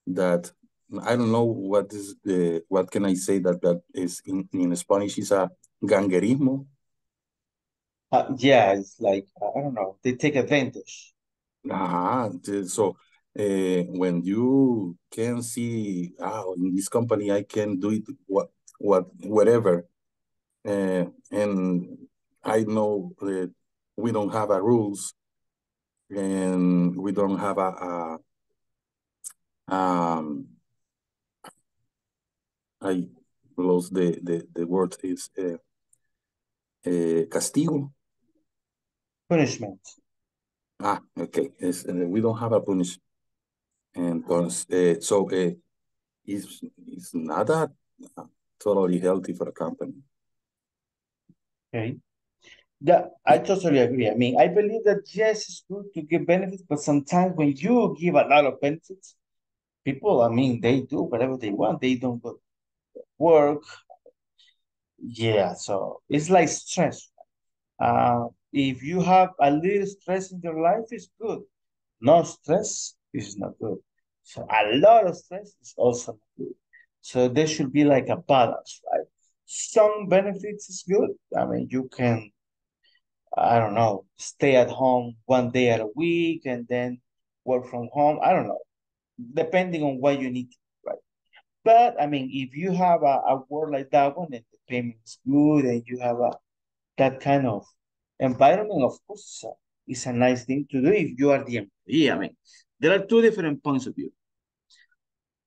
that I don't know what is the what can I say that is in Spanish is a ganguerismo. Yeah, it's like I don't know. They take advantage. So when you can see, in this company I can do it whatever, and I know that we don't have a rules, and we don't have I lost the word is castigo. Punishment. Okay. Yes, we don't have a punishment. And it's not that totally healthy for a company. Okay. I totally agree. I mean, I believe that yes, it's good to give benefits, but sometimes when you give a lot of benefits, people, I mean, they do whatever they want. They don't go to work. Yeah, so it's like stress. If you have a little stress in your life, it's good. No stress is not good. So a lot of stress is also not good. So there should be like a balance, right? Some benefits is good. I mean, you can, I don't know, stay at home one day at a week and then work from home. I don't know, depending on what you need to do, right? But I mean, if you have a work like that one and the payment is good and you have that kind of environment, of course, is a nice thing to do if you are the employee. I mean, there are two different points of view.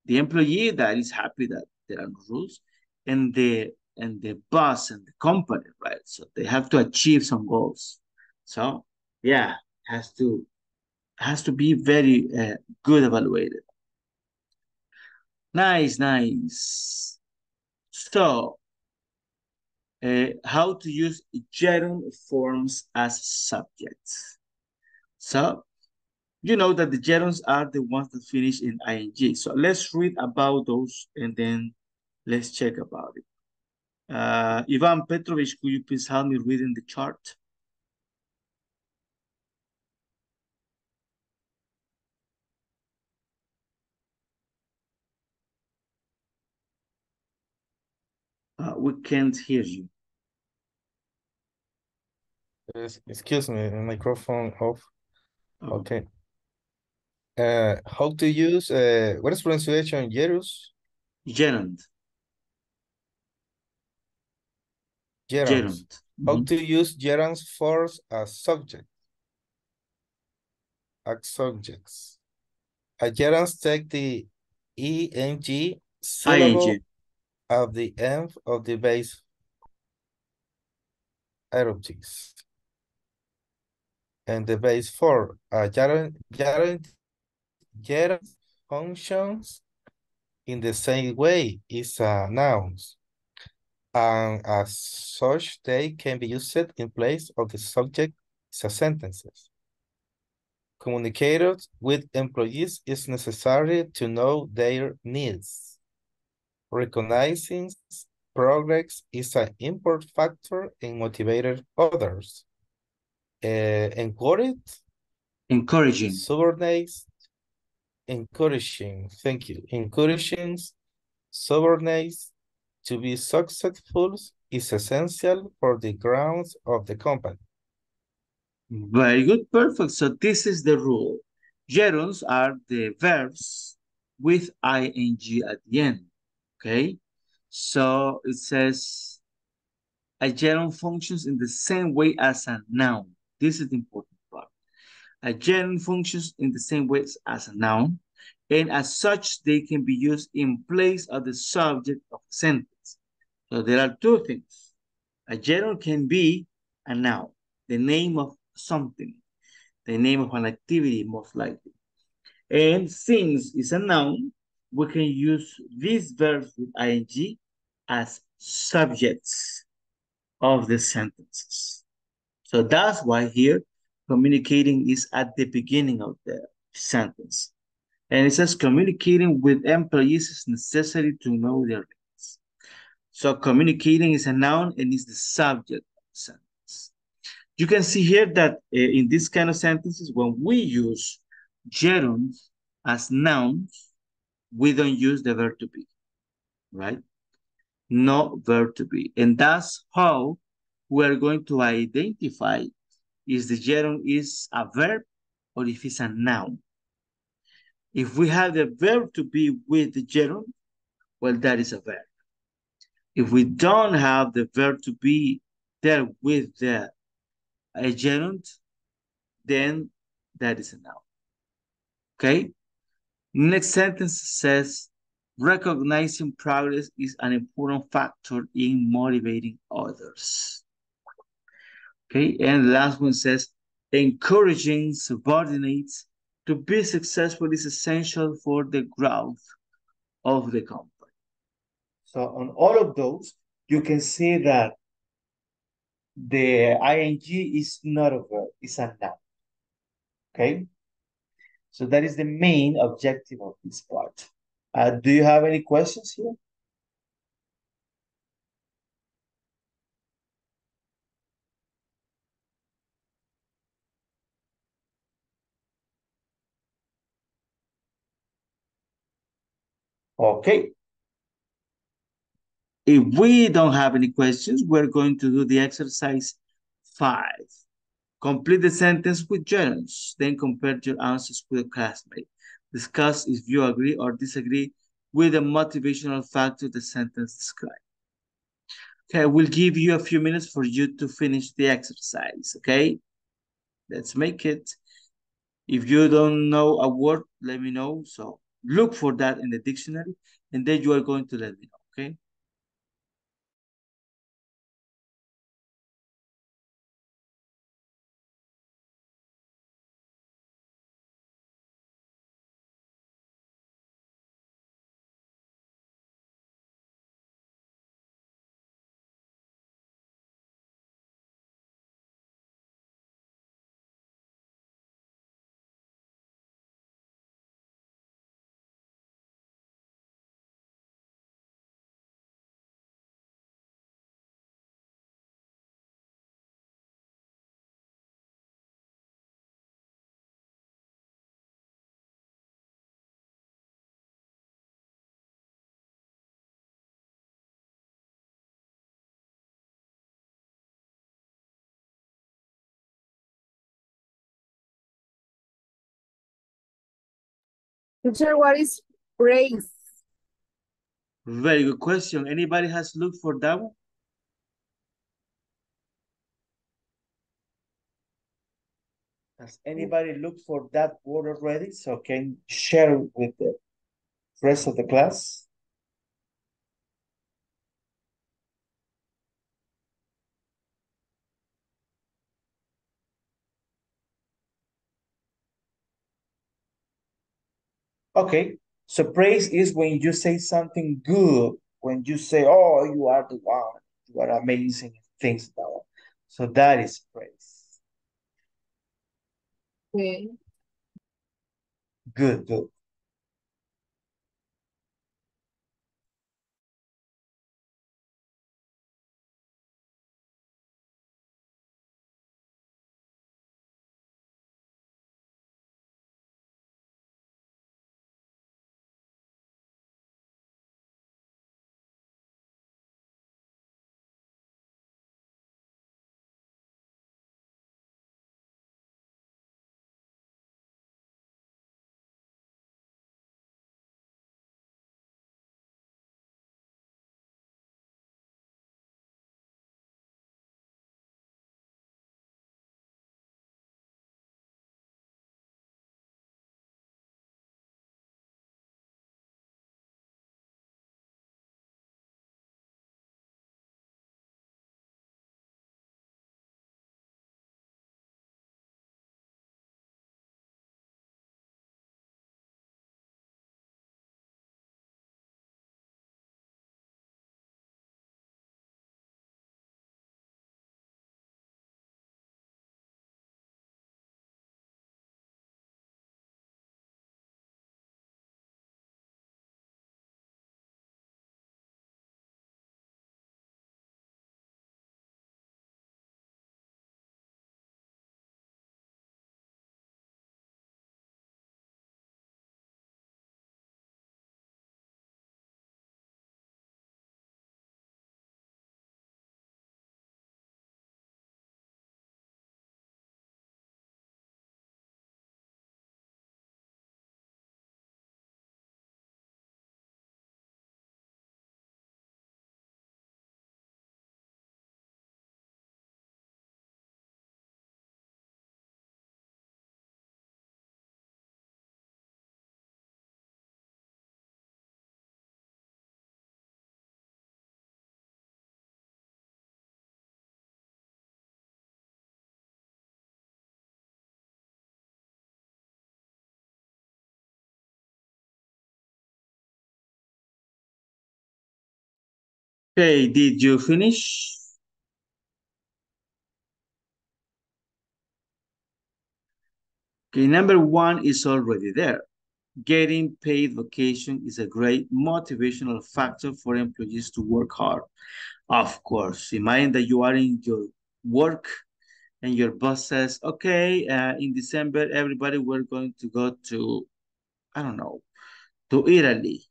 The employee that is happy that there are no rules, and the boss and the company, right? So they have to achieve some goals. So yeah, has to be very good evaluated. Nice, nice. So how to use gerund forms as subjects. So you know that the gerunds are the ones that finish in ing. So let's read about those and then let's check about it. Ivan Petrovich, could you please help me reading the chart? We can't hear you. Excuse me, microphone off. Okay. How to use, what is pronunciation, gerus? Gerund. Gerund. How to use gerund forms as subject? As subjects. A gerund take the ing syllable of the end of the base adjectives. And the base for a gerund Get functions in the same way is a noun, and as such they can be used in place of the subject sentences. Communicating with employees is necessary to know their needs. Recognizing progress is an important factor in motivating others. Encouraging. Subordinates. Encouraging. Thank you. Encouraging subordinates to be successful is essential for the grounds of the company. Very good, perfect. So this is the rule. Gerunds are the verbs with ing at the end, okay? So it says a gerund functions in the same way as a noun. This is the important part. A gerund functions in the same way as a noun, and as such, they can be used in place of the subject of the sentence. So there are two things. A gerund can be a noun, the name of something, the name of an activity, most likely. And since is a noun, we can use these verbs with ing as subjects of the sentences. So that's why here communicating is at the beginning of the sentence. And it says communicating with employees is necessary to know their needs. So communicating is a noun and is the subject of the sentence. You can see here that in this kind of sentences, when we use gerunds as nouns, we don't use the verb to be, right? No verb to be. And that's how we're going to identify if the gerund is a verb or if it's a noun. If we have the verb to be with the gerund, well, that is a verb. If we don't have the verb to be there with the a gerund, then that is a noun. Okay? Next sentence says, recognizing progress is an important factor in motivating others. Okay? And the last one says, encouraging subordinates to be successful is essential for the growth of the company. So on all of those, you can see that the ing is not a verb, it's a noun. Okay? So that is the main objective of this part. Do you have any questions here? Okay. If we don't have any questions, we're going to do the exercise 5. Complete the sentence with gerunds, then compare your answers with a classmate. Discuss if you agree or disagree with the motivational factor the sentence describes. Okay, we'll give you a few minutes for you to finish the exercise, okay? Let's make it. If you don't know a word, let me know. So look for that in the dictionary, and then you are going to let me know, okay? Teacher, what is praise? Very good question. Anybody has looked for that one? Has anybody looked for that word already? So can share with the rest of the class? Okay, so praise is when you say something good, when you say, oh, you are the one, you are amazing, things like that. So that is praise. Okay. Good, good. Okay, did you finish? Okay, number one is already there. Getting paid vacation is a great motivational factor for employees to work hard. Of course, imagine that you are in your work and your boss says, okay, in December, everybody, we're going to go to, I don't know, to Italy.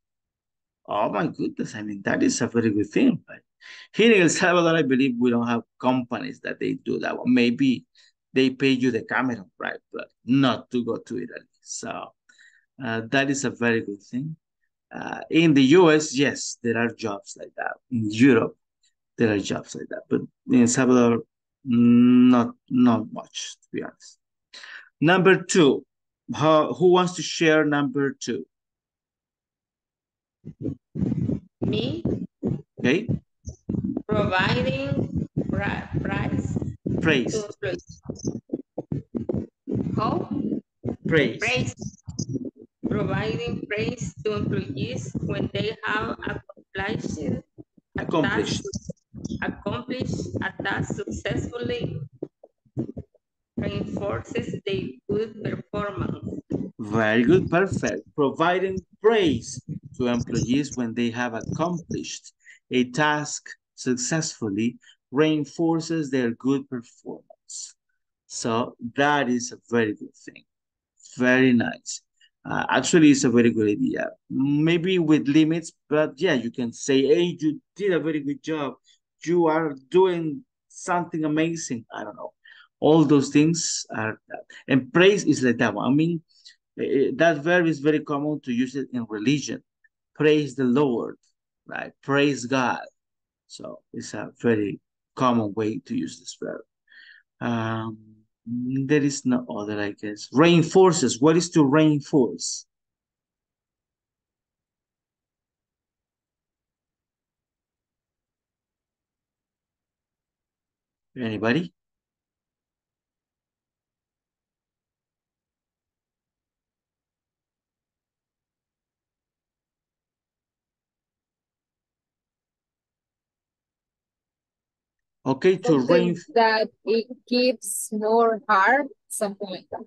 Oh my goodness, I mean, that is a very good thing. But here in El Salvador, I believe we don't have companies that they do that. Well, maybe they pay you the camera, right? But not to go to Italy. So that is a very good thing. In the US, yes, there are jobs like that. In Europe, there are jobs like that. But in El Salvador, not much, to be honest. Number two, who wants to share number two? Me. Okay. Providing praise. How? Praise. Praise. Providing praise to employees when they have accomplished a task successfully reinforces their good performance. Very good, perfect. Providing praise to employees when they have accomplished a task successfully reinforces their good performance. So that is a very good thing. Very nice. Actually, it's a very good idea. Maybe with limits, but yeah, you can say, hey, you did a very good job. You are doing something amazing. I don't know. All those things are, and praise is like that one. I mean, that verb is very common to use it in religion. Praise the Lord, right? Praise God. So it's a very common way to use this verb. There is no other, I guess. Reinforces. What is to reinforce? Anybody? Okay, to rain. That it keeps more hard, something like that.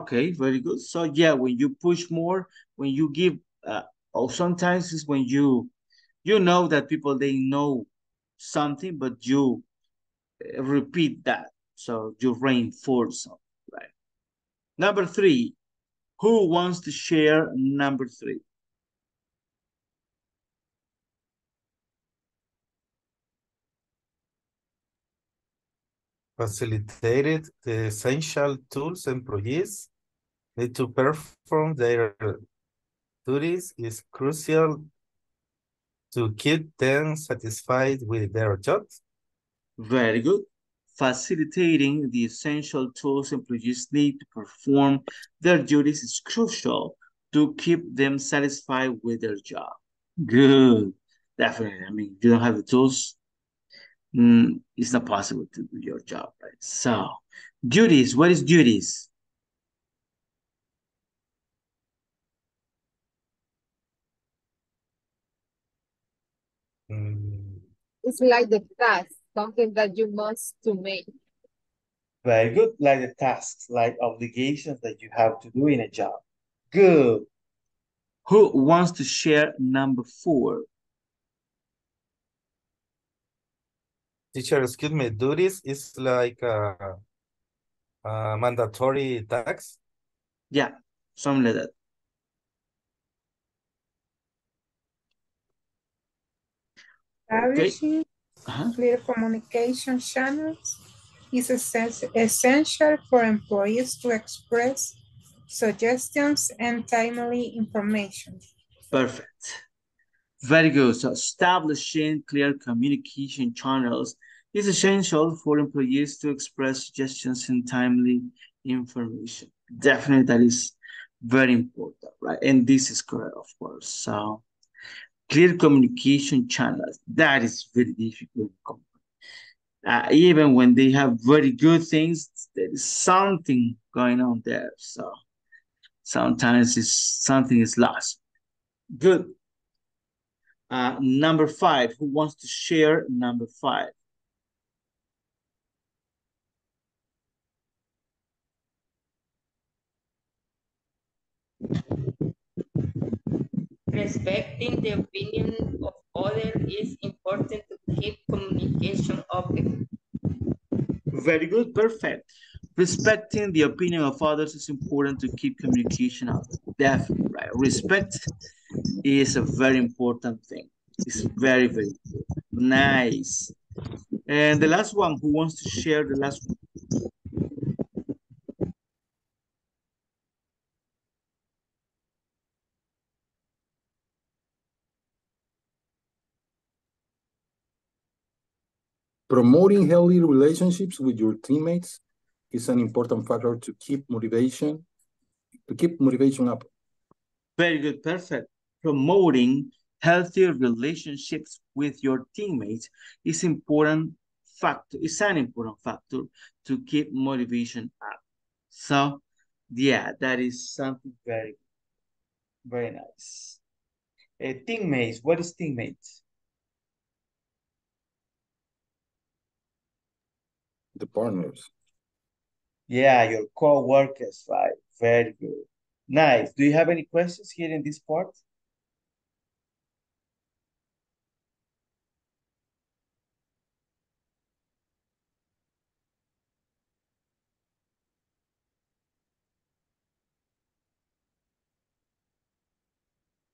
Okay, very good. So yeah, when you push more, when you give, or sometimes it's when you know that people, they know something, but you repeat that. So you reinforce something, right? Number three, who wants to share number three? Facilitated the essential tools employees need to perform their duties is crucial to keep them satisfied with their jobs. Very good. Facilitating the essential tools employees need to perform their duties is crucial to keep them satisfied with their job. Good. Definitely. I mean, you don't have the tools. It's not possible to do your job, right? So, duties, what is duties? It's like the task, something that you must to make. Very good, like the tasks, like obligations that you have to do in a job. Good. Who wants to share number four? Teacher, excuse me, duties is like a mandatory tax? Yeah, something like that. Establishing clear communication channels is essential for employees to express suggestions and timely information. Perfect. Very good. So establishing clear communication channels is essential for employees to express suggestions and timely information. Definitely, that is very important, right? And this is correct, of course. So clear communication channels, that is very difficult. Even when they have very good things, there is something going on there. So sometimes something is lost. Good. Number five, who wants to share number five? Respecting the opinion of others is important to keep communication open. Very good, perfect. Respecting the opinion of others is important to keep communication open. Definitely, right? Respect is a very important thing. It's very, very good. Nice. And the last one, who wants to share the last one? Promoting healthy relationships with your teammates is an important factor to keep motivation up. Very good, perfect. Promoting healthy relationships with your teammates is important factor. It's an important factor to keep motivation up. So, yeah, that is something very, very nice. Teammates, what is teammates? The partners. Yeah, your co-workers, right? Very good. Nice. Do you have any questions here in this part?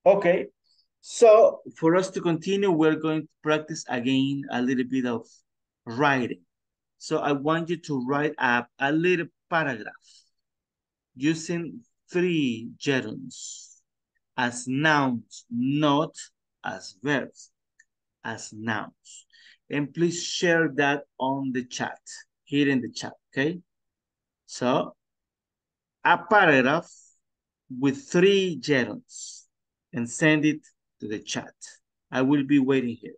Okay. So for us to continue, we're going to practice again a little bit of writing. So I want you to write up a little paragraph using three gerunds as nouns, not as verbs, as nouns. And please share that on the chat, here in the chat, okay? So a paragraph with three gerunds and send it to the chat. I will be waiting here.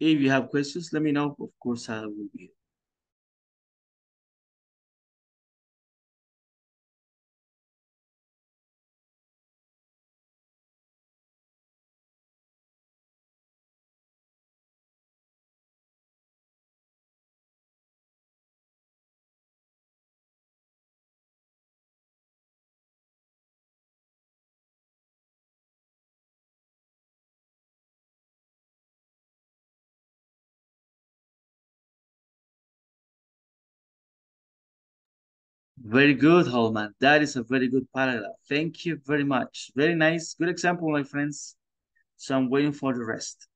If you have questions, let me know. Of course, I will be. Very good, Holman. That is a very good paragraph. Thank you very much. Very nice. Good example, my friends. So I'm waiting for the rest.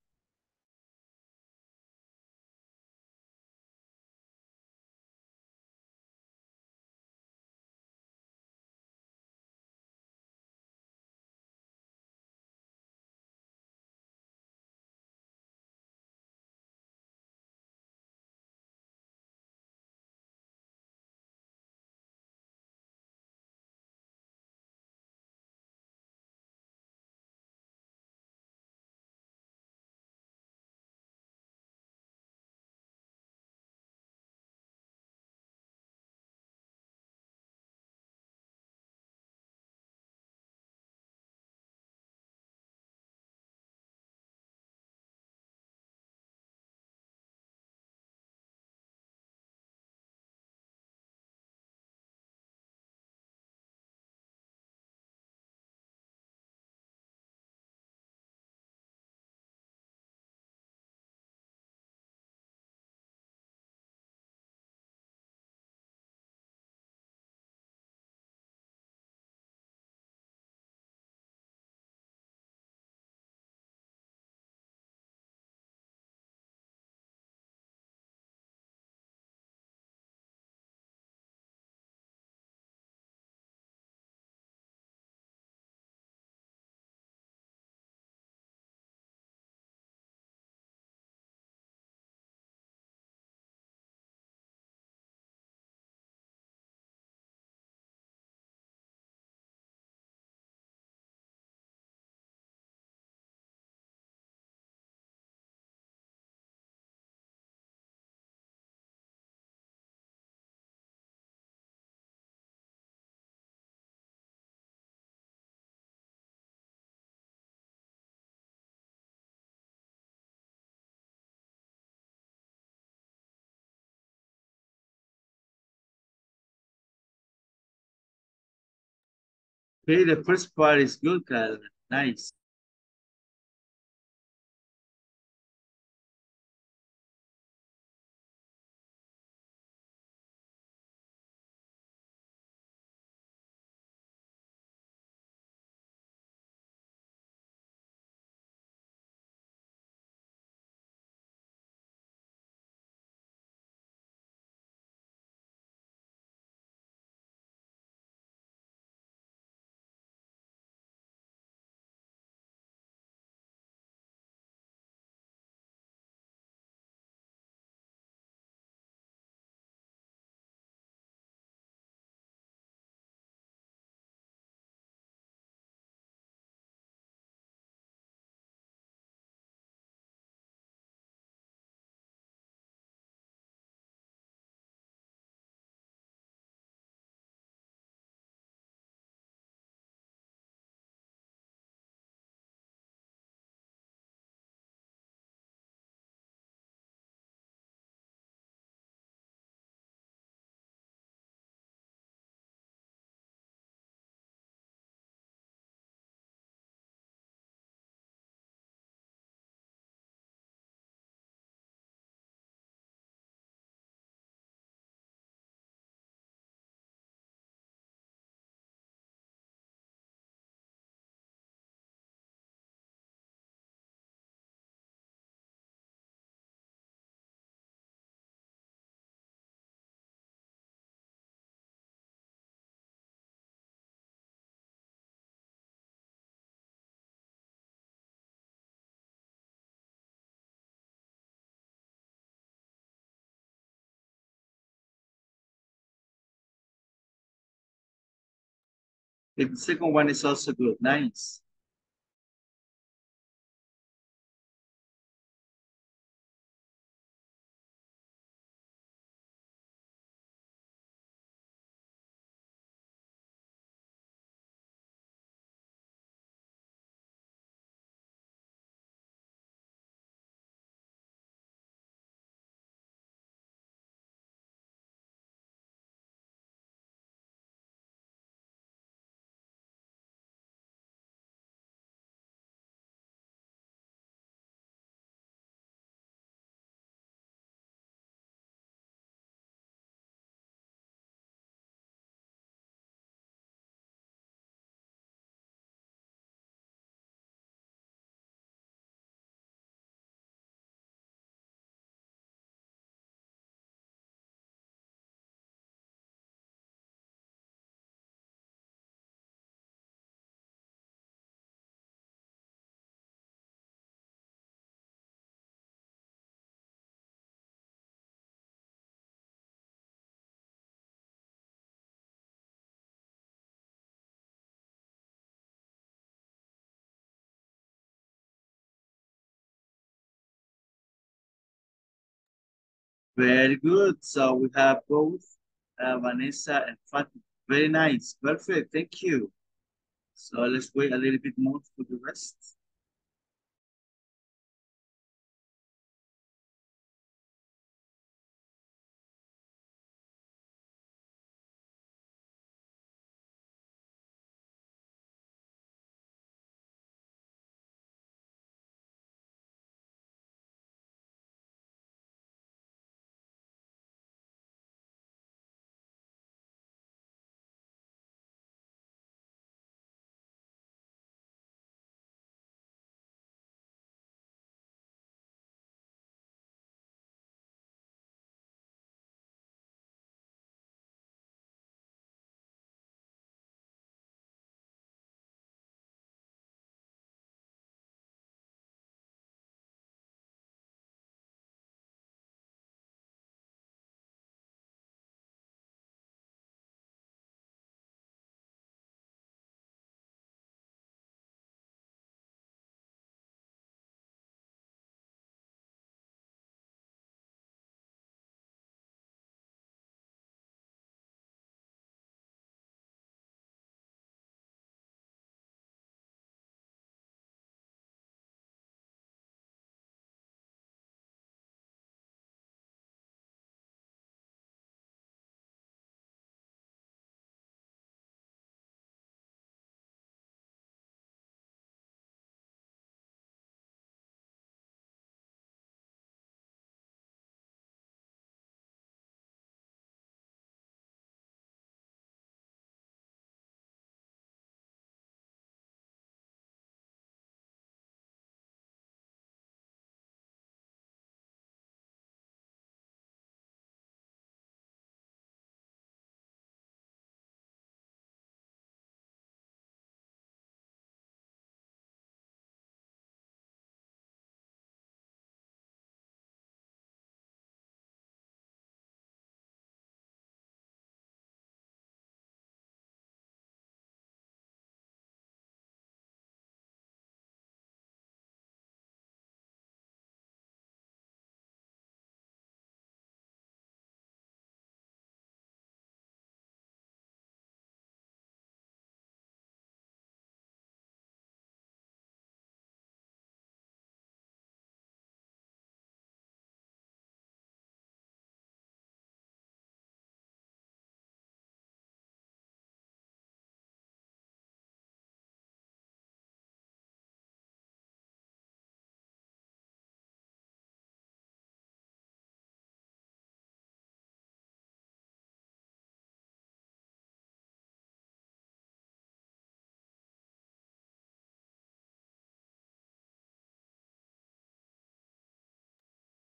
Okay, the first part is good, Carla. Nice. The second one is also good. Nice. Very good. So we have both Vanessa and Fatima. Very nice. Perfect. Thank you. So let's wait a little bit more for the rest.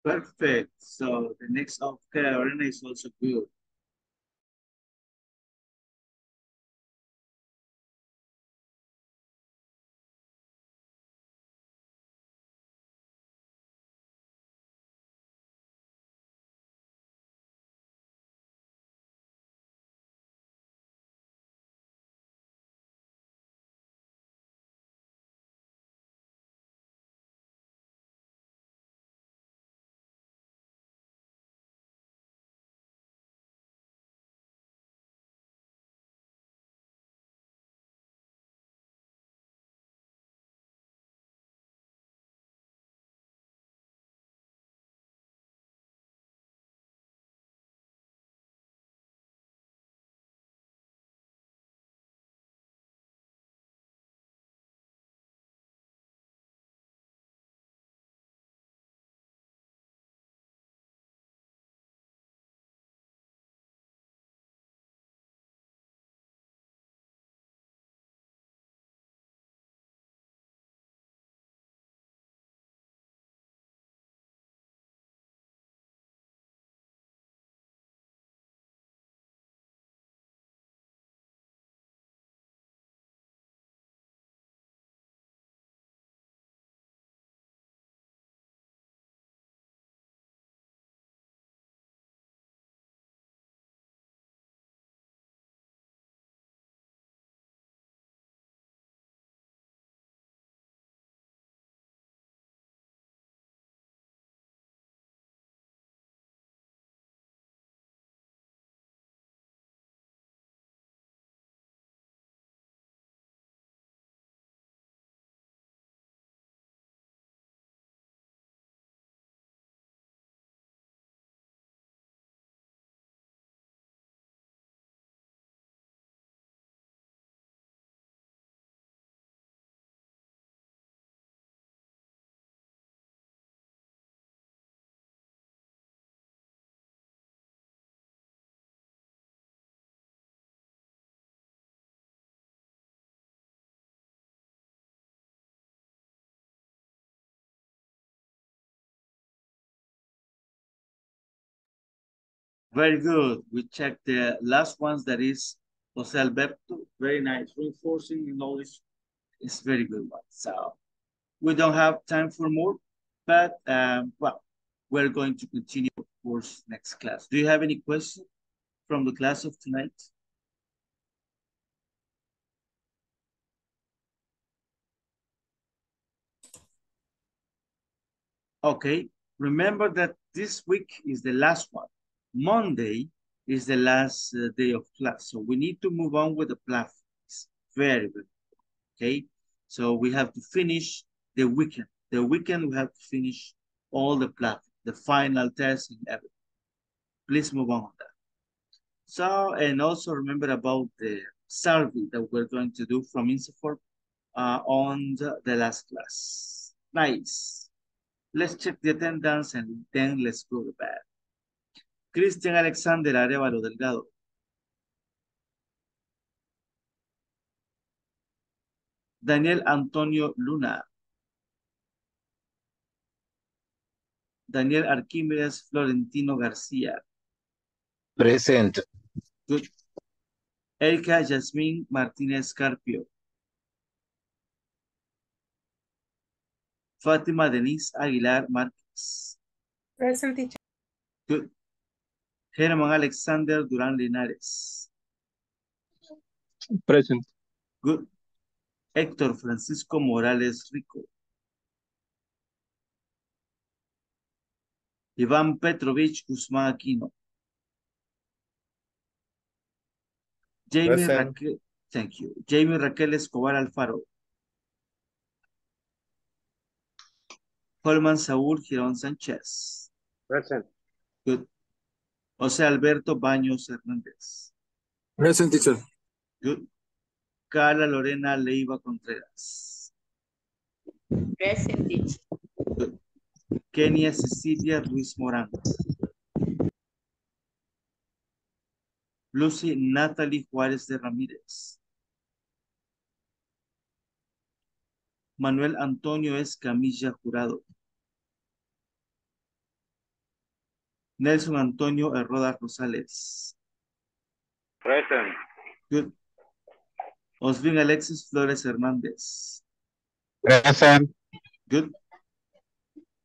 Perfect. So the next of Carla Lorena is also good. Very good. We checked the last ones, that is José Alberto. Very nice. Reinforcing knowledge is very good one. So we don't have time for more, but well, we're going to continue, of course, next class. Do you have any questions from the class of tonight? Okay. Remember that this week is the last one. Monday is the last day of class, so we need to move on with the platforms. Very good. Okay, so we have to finish the weekend. The weekend we have to finish all the platform, the final test and everything. Please move on with that. So, and also remember about the survey that we're going to do from INSAFORP on the last class. Nice. Let's check the attendance and then let's go to bed. Christian Alexander Arevalo Delgado. Daniel Antonio Luna. Daniel Arquímedes Florentino García. Present. Good. Erika Yasmín Martínez Carpio. Fátima Denise Aguilar Márquez. Present, teacher. Good. Germán Alexander Duran Linares. Present. Good. Héctor Francisco Morales Rico. Iván Petrovich Guzmán Aquino. Jamie Raquel, thank you. Jamie Raquel Escobar Alfaro. Holman Saúl Giron Sánchez. Present. Good. José Alberto Baños Hernández. Present, teacher. Good. Carla Lorena Leiva Contraves. Present, teacher. Good. Kenia Cecilia Ruiz Morán. Lucy Natalie Juárez de Ramírez. Manuel Antonio Escamilla Jurado. Nelson Antonio Arroda Rosales. Present. Good. Osvin Alexis Flores Hernandez. Present. Good.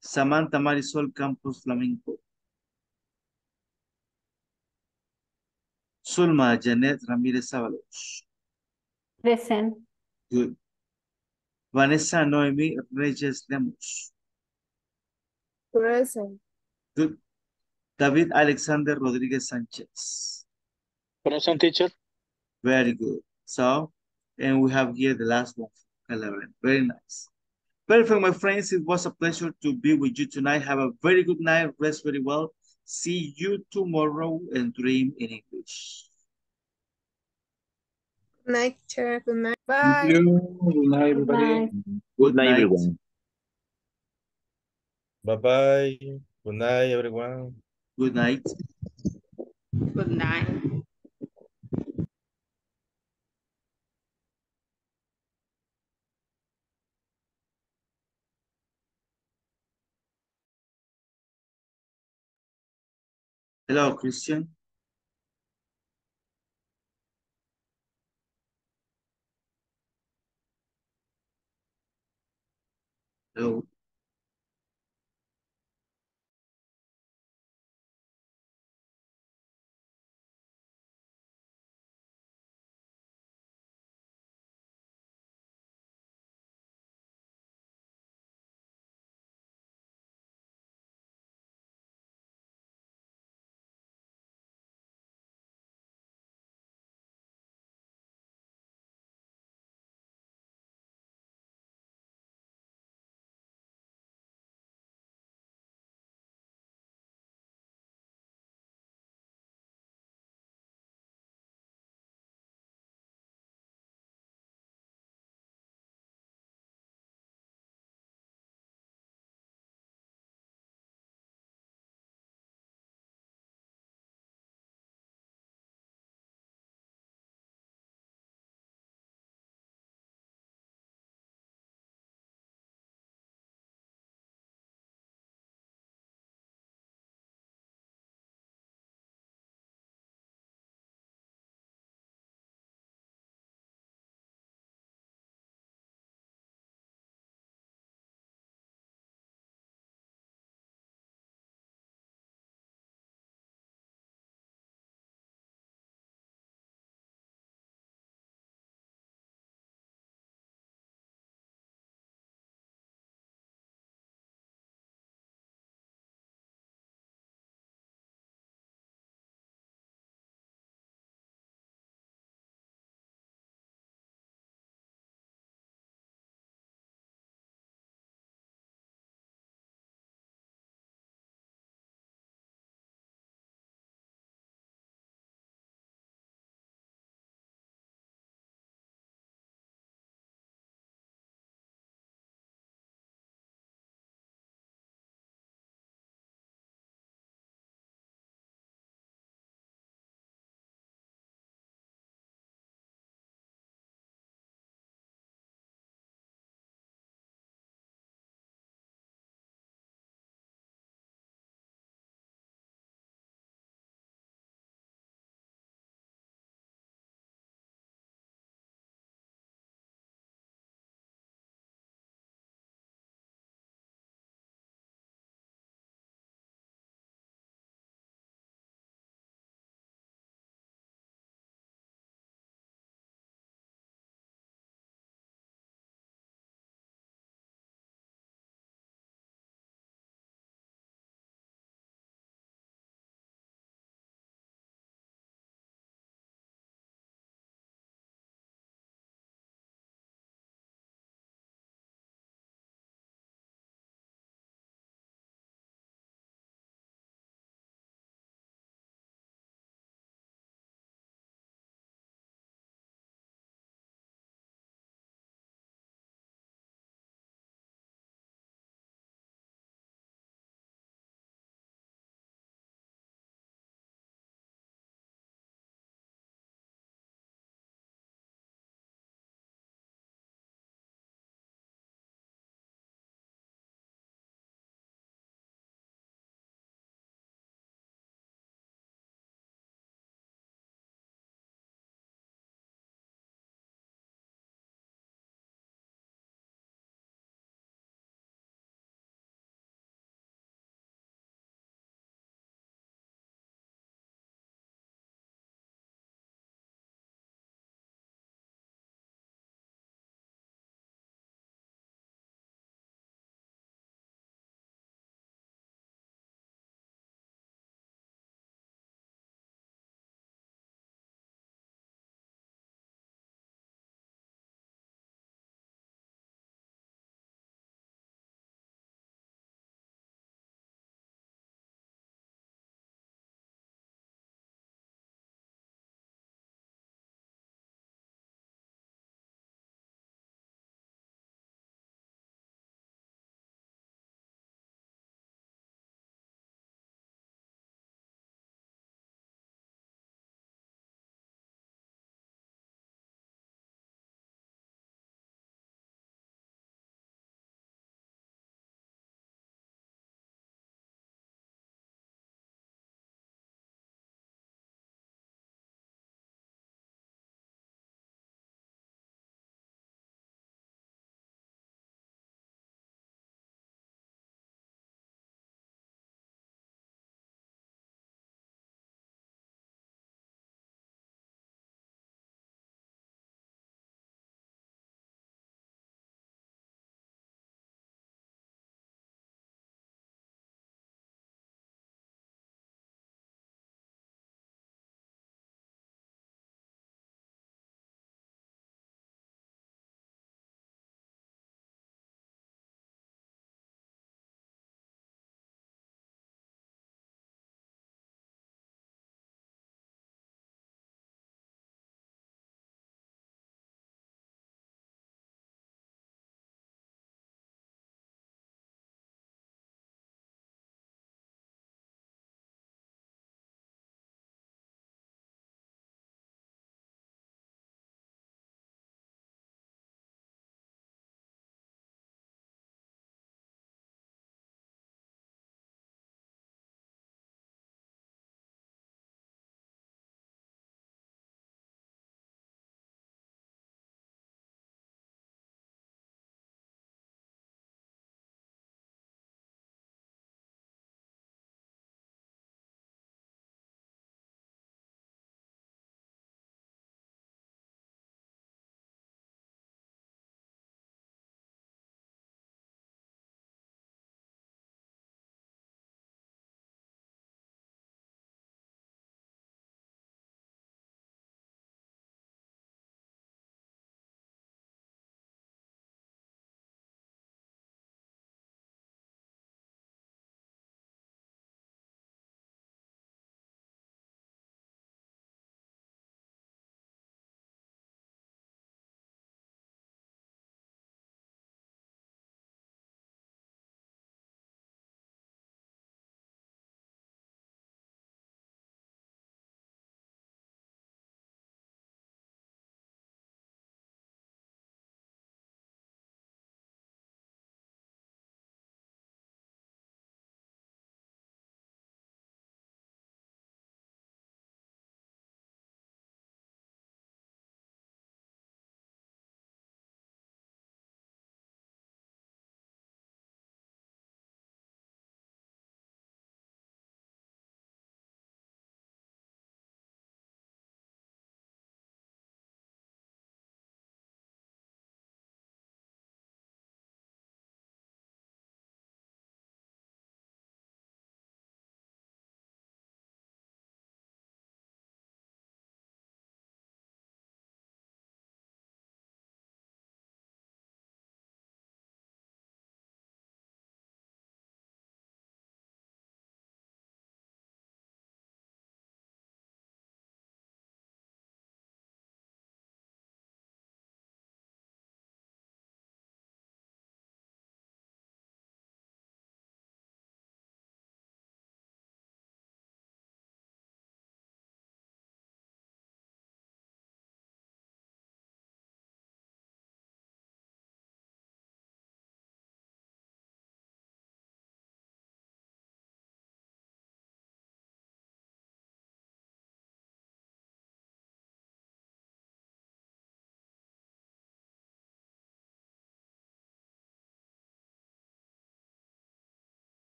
Samantha Marisol Campos Flamenco. Zulma Janet Ramírez Zavalos. Present. Good. Vanessa Noemi Reyes Demos. Present. Good. David Alexander Rodriguez Sanchez. Present, teacher. Very good. So, and we have here the last one, 11. Very nice. Perfect, my friends. It was a pleasure to be with you tonight. Have a very good night. Rest very well. See you tomorrow and dream in English. Good night, teacher. Good night. Bye. Good night, everybody. Good night, everyone. Bye-bye. Good night, everyone. Good night. Good night. Hello, Christian. Hello.